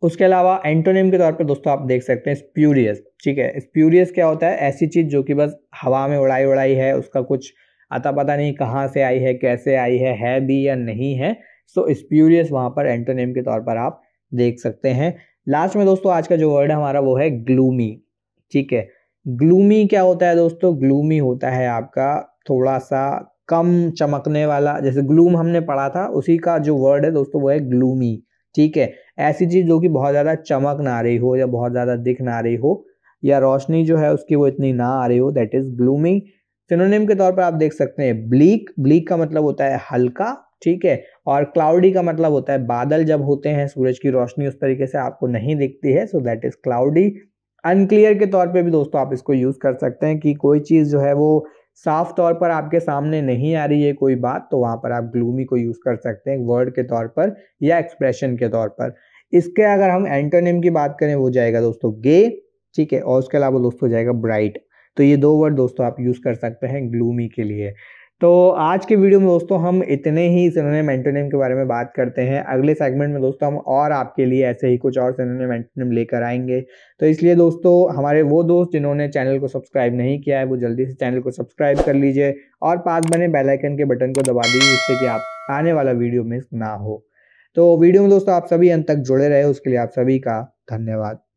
उसके अलावा एंटोनिम के तौर पर दोस्तों आप देख सकते हैं स्प्यूरियस। ठीक है, स्प्यूरियस क्या होता है, ऐसी चीज़ जो कि बस हवा में उड़ाई उड़ाई है, उसका कुछ अता पता नहीं कहाँ से आई है, कैसे आई है, है भी या नहीं है। सो स्प्यूरियस वहाँ पर एंटोनिम के तौर पर आप देख सकते हैं। लास्ट में दोस्तों आज का जो वर्ड है हमारा वो है ग्लूमी। ठीक है, ग्लूमी क्या होता है दोस्तों, ग्लूमी होता है आपका थोड़ा सा कम चमकने वाला, जैसे ग्लूम हमने पढ़ा था उसी का जो वर्ड है दोस्तों वो है ग्लूमी। ठीक है, ऐसी चीज़ जो कि बहुत ज़्यादा चमक ना रही हो या बहुत ज़्यादा दिख ना रही हो या रोशनी जो है उसकी वो इतनी ना आ रही हो, दैट इज़ ग्लूमी। सिनोनिम के तौर पर आप देख सकते हैं ब्लीक, ब्लीक का मतलब होता है हल्का, ठीक है, और क्लाउडी का मतलब होता है बादल जब होते हैं, सूरज की रोशनी उस तरीके से आपको नहीं दिखती है, so that is cloudy. Unclear के तौर पे भी दोस्तों आप इसको यूज कर सकते हैं कि कोई चीज जो है वो साफ तौर पर आपके सामने नहीं आ रही है कोई बात, तो वहां पर आप ग्लूमी को यूज कर सकते हैं वर्ड के तौर पर या एक्सप्रेशन के तौर पर। इसके अगर हम एंटोनिम की बात करें वो जाएगा दोस्तों गे, ठीक है, और उसके अलावा दोस्तों जाएगा ब्राइट। तो ये दो वर्ड दोस्तों आप यूज कर सकते हैं ग्लूमी के लिए। तो आज के वीडियो में दोस्तों हम इतने ही सिनोनिम एंटोनिम के बारे में बात करते हैं। अगले सेगमेंट में दोस्तों हम और आपके लिए ऐसे ही कुछ और सिनोनिम एंटोनिम लेकर आएंगे। तो इसलिए दोस्तों हमारे वो दोस्त जिन्होंने चैनल को सब्सक्राइब नहीं किया है वो जल्दी से चैनल को सब्सक्राइब कर लीजिए और पास बने बेल आइकन के बटन को दबा दीजिए जिससे कि आप आने वाला वीडियो मिस ना हो। तो वीडियो में दोस्तों आप सभी अंत तक जुड़े रहे, उसके लिए आप सभी का धन्यवाद।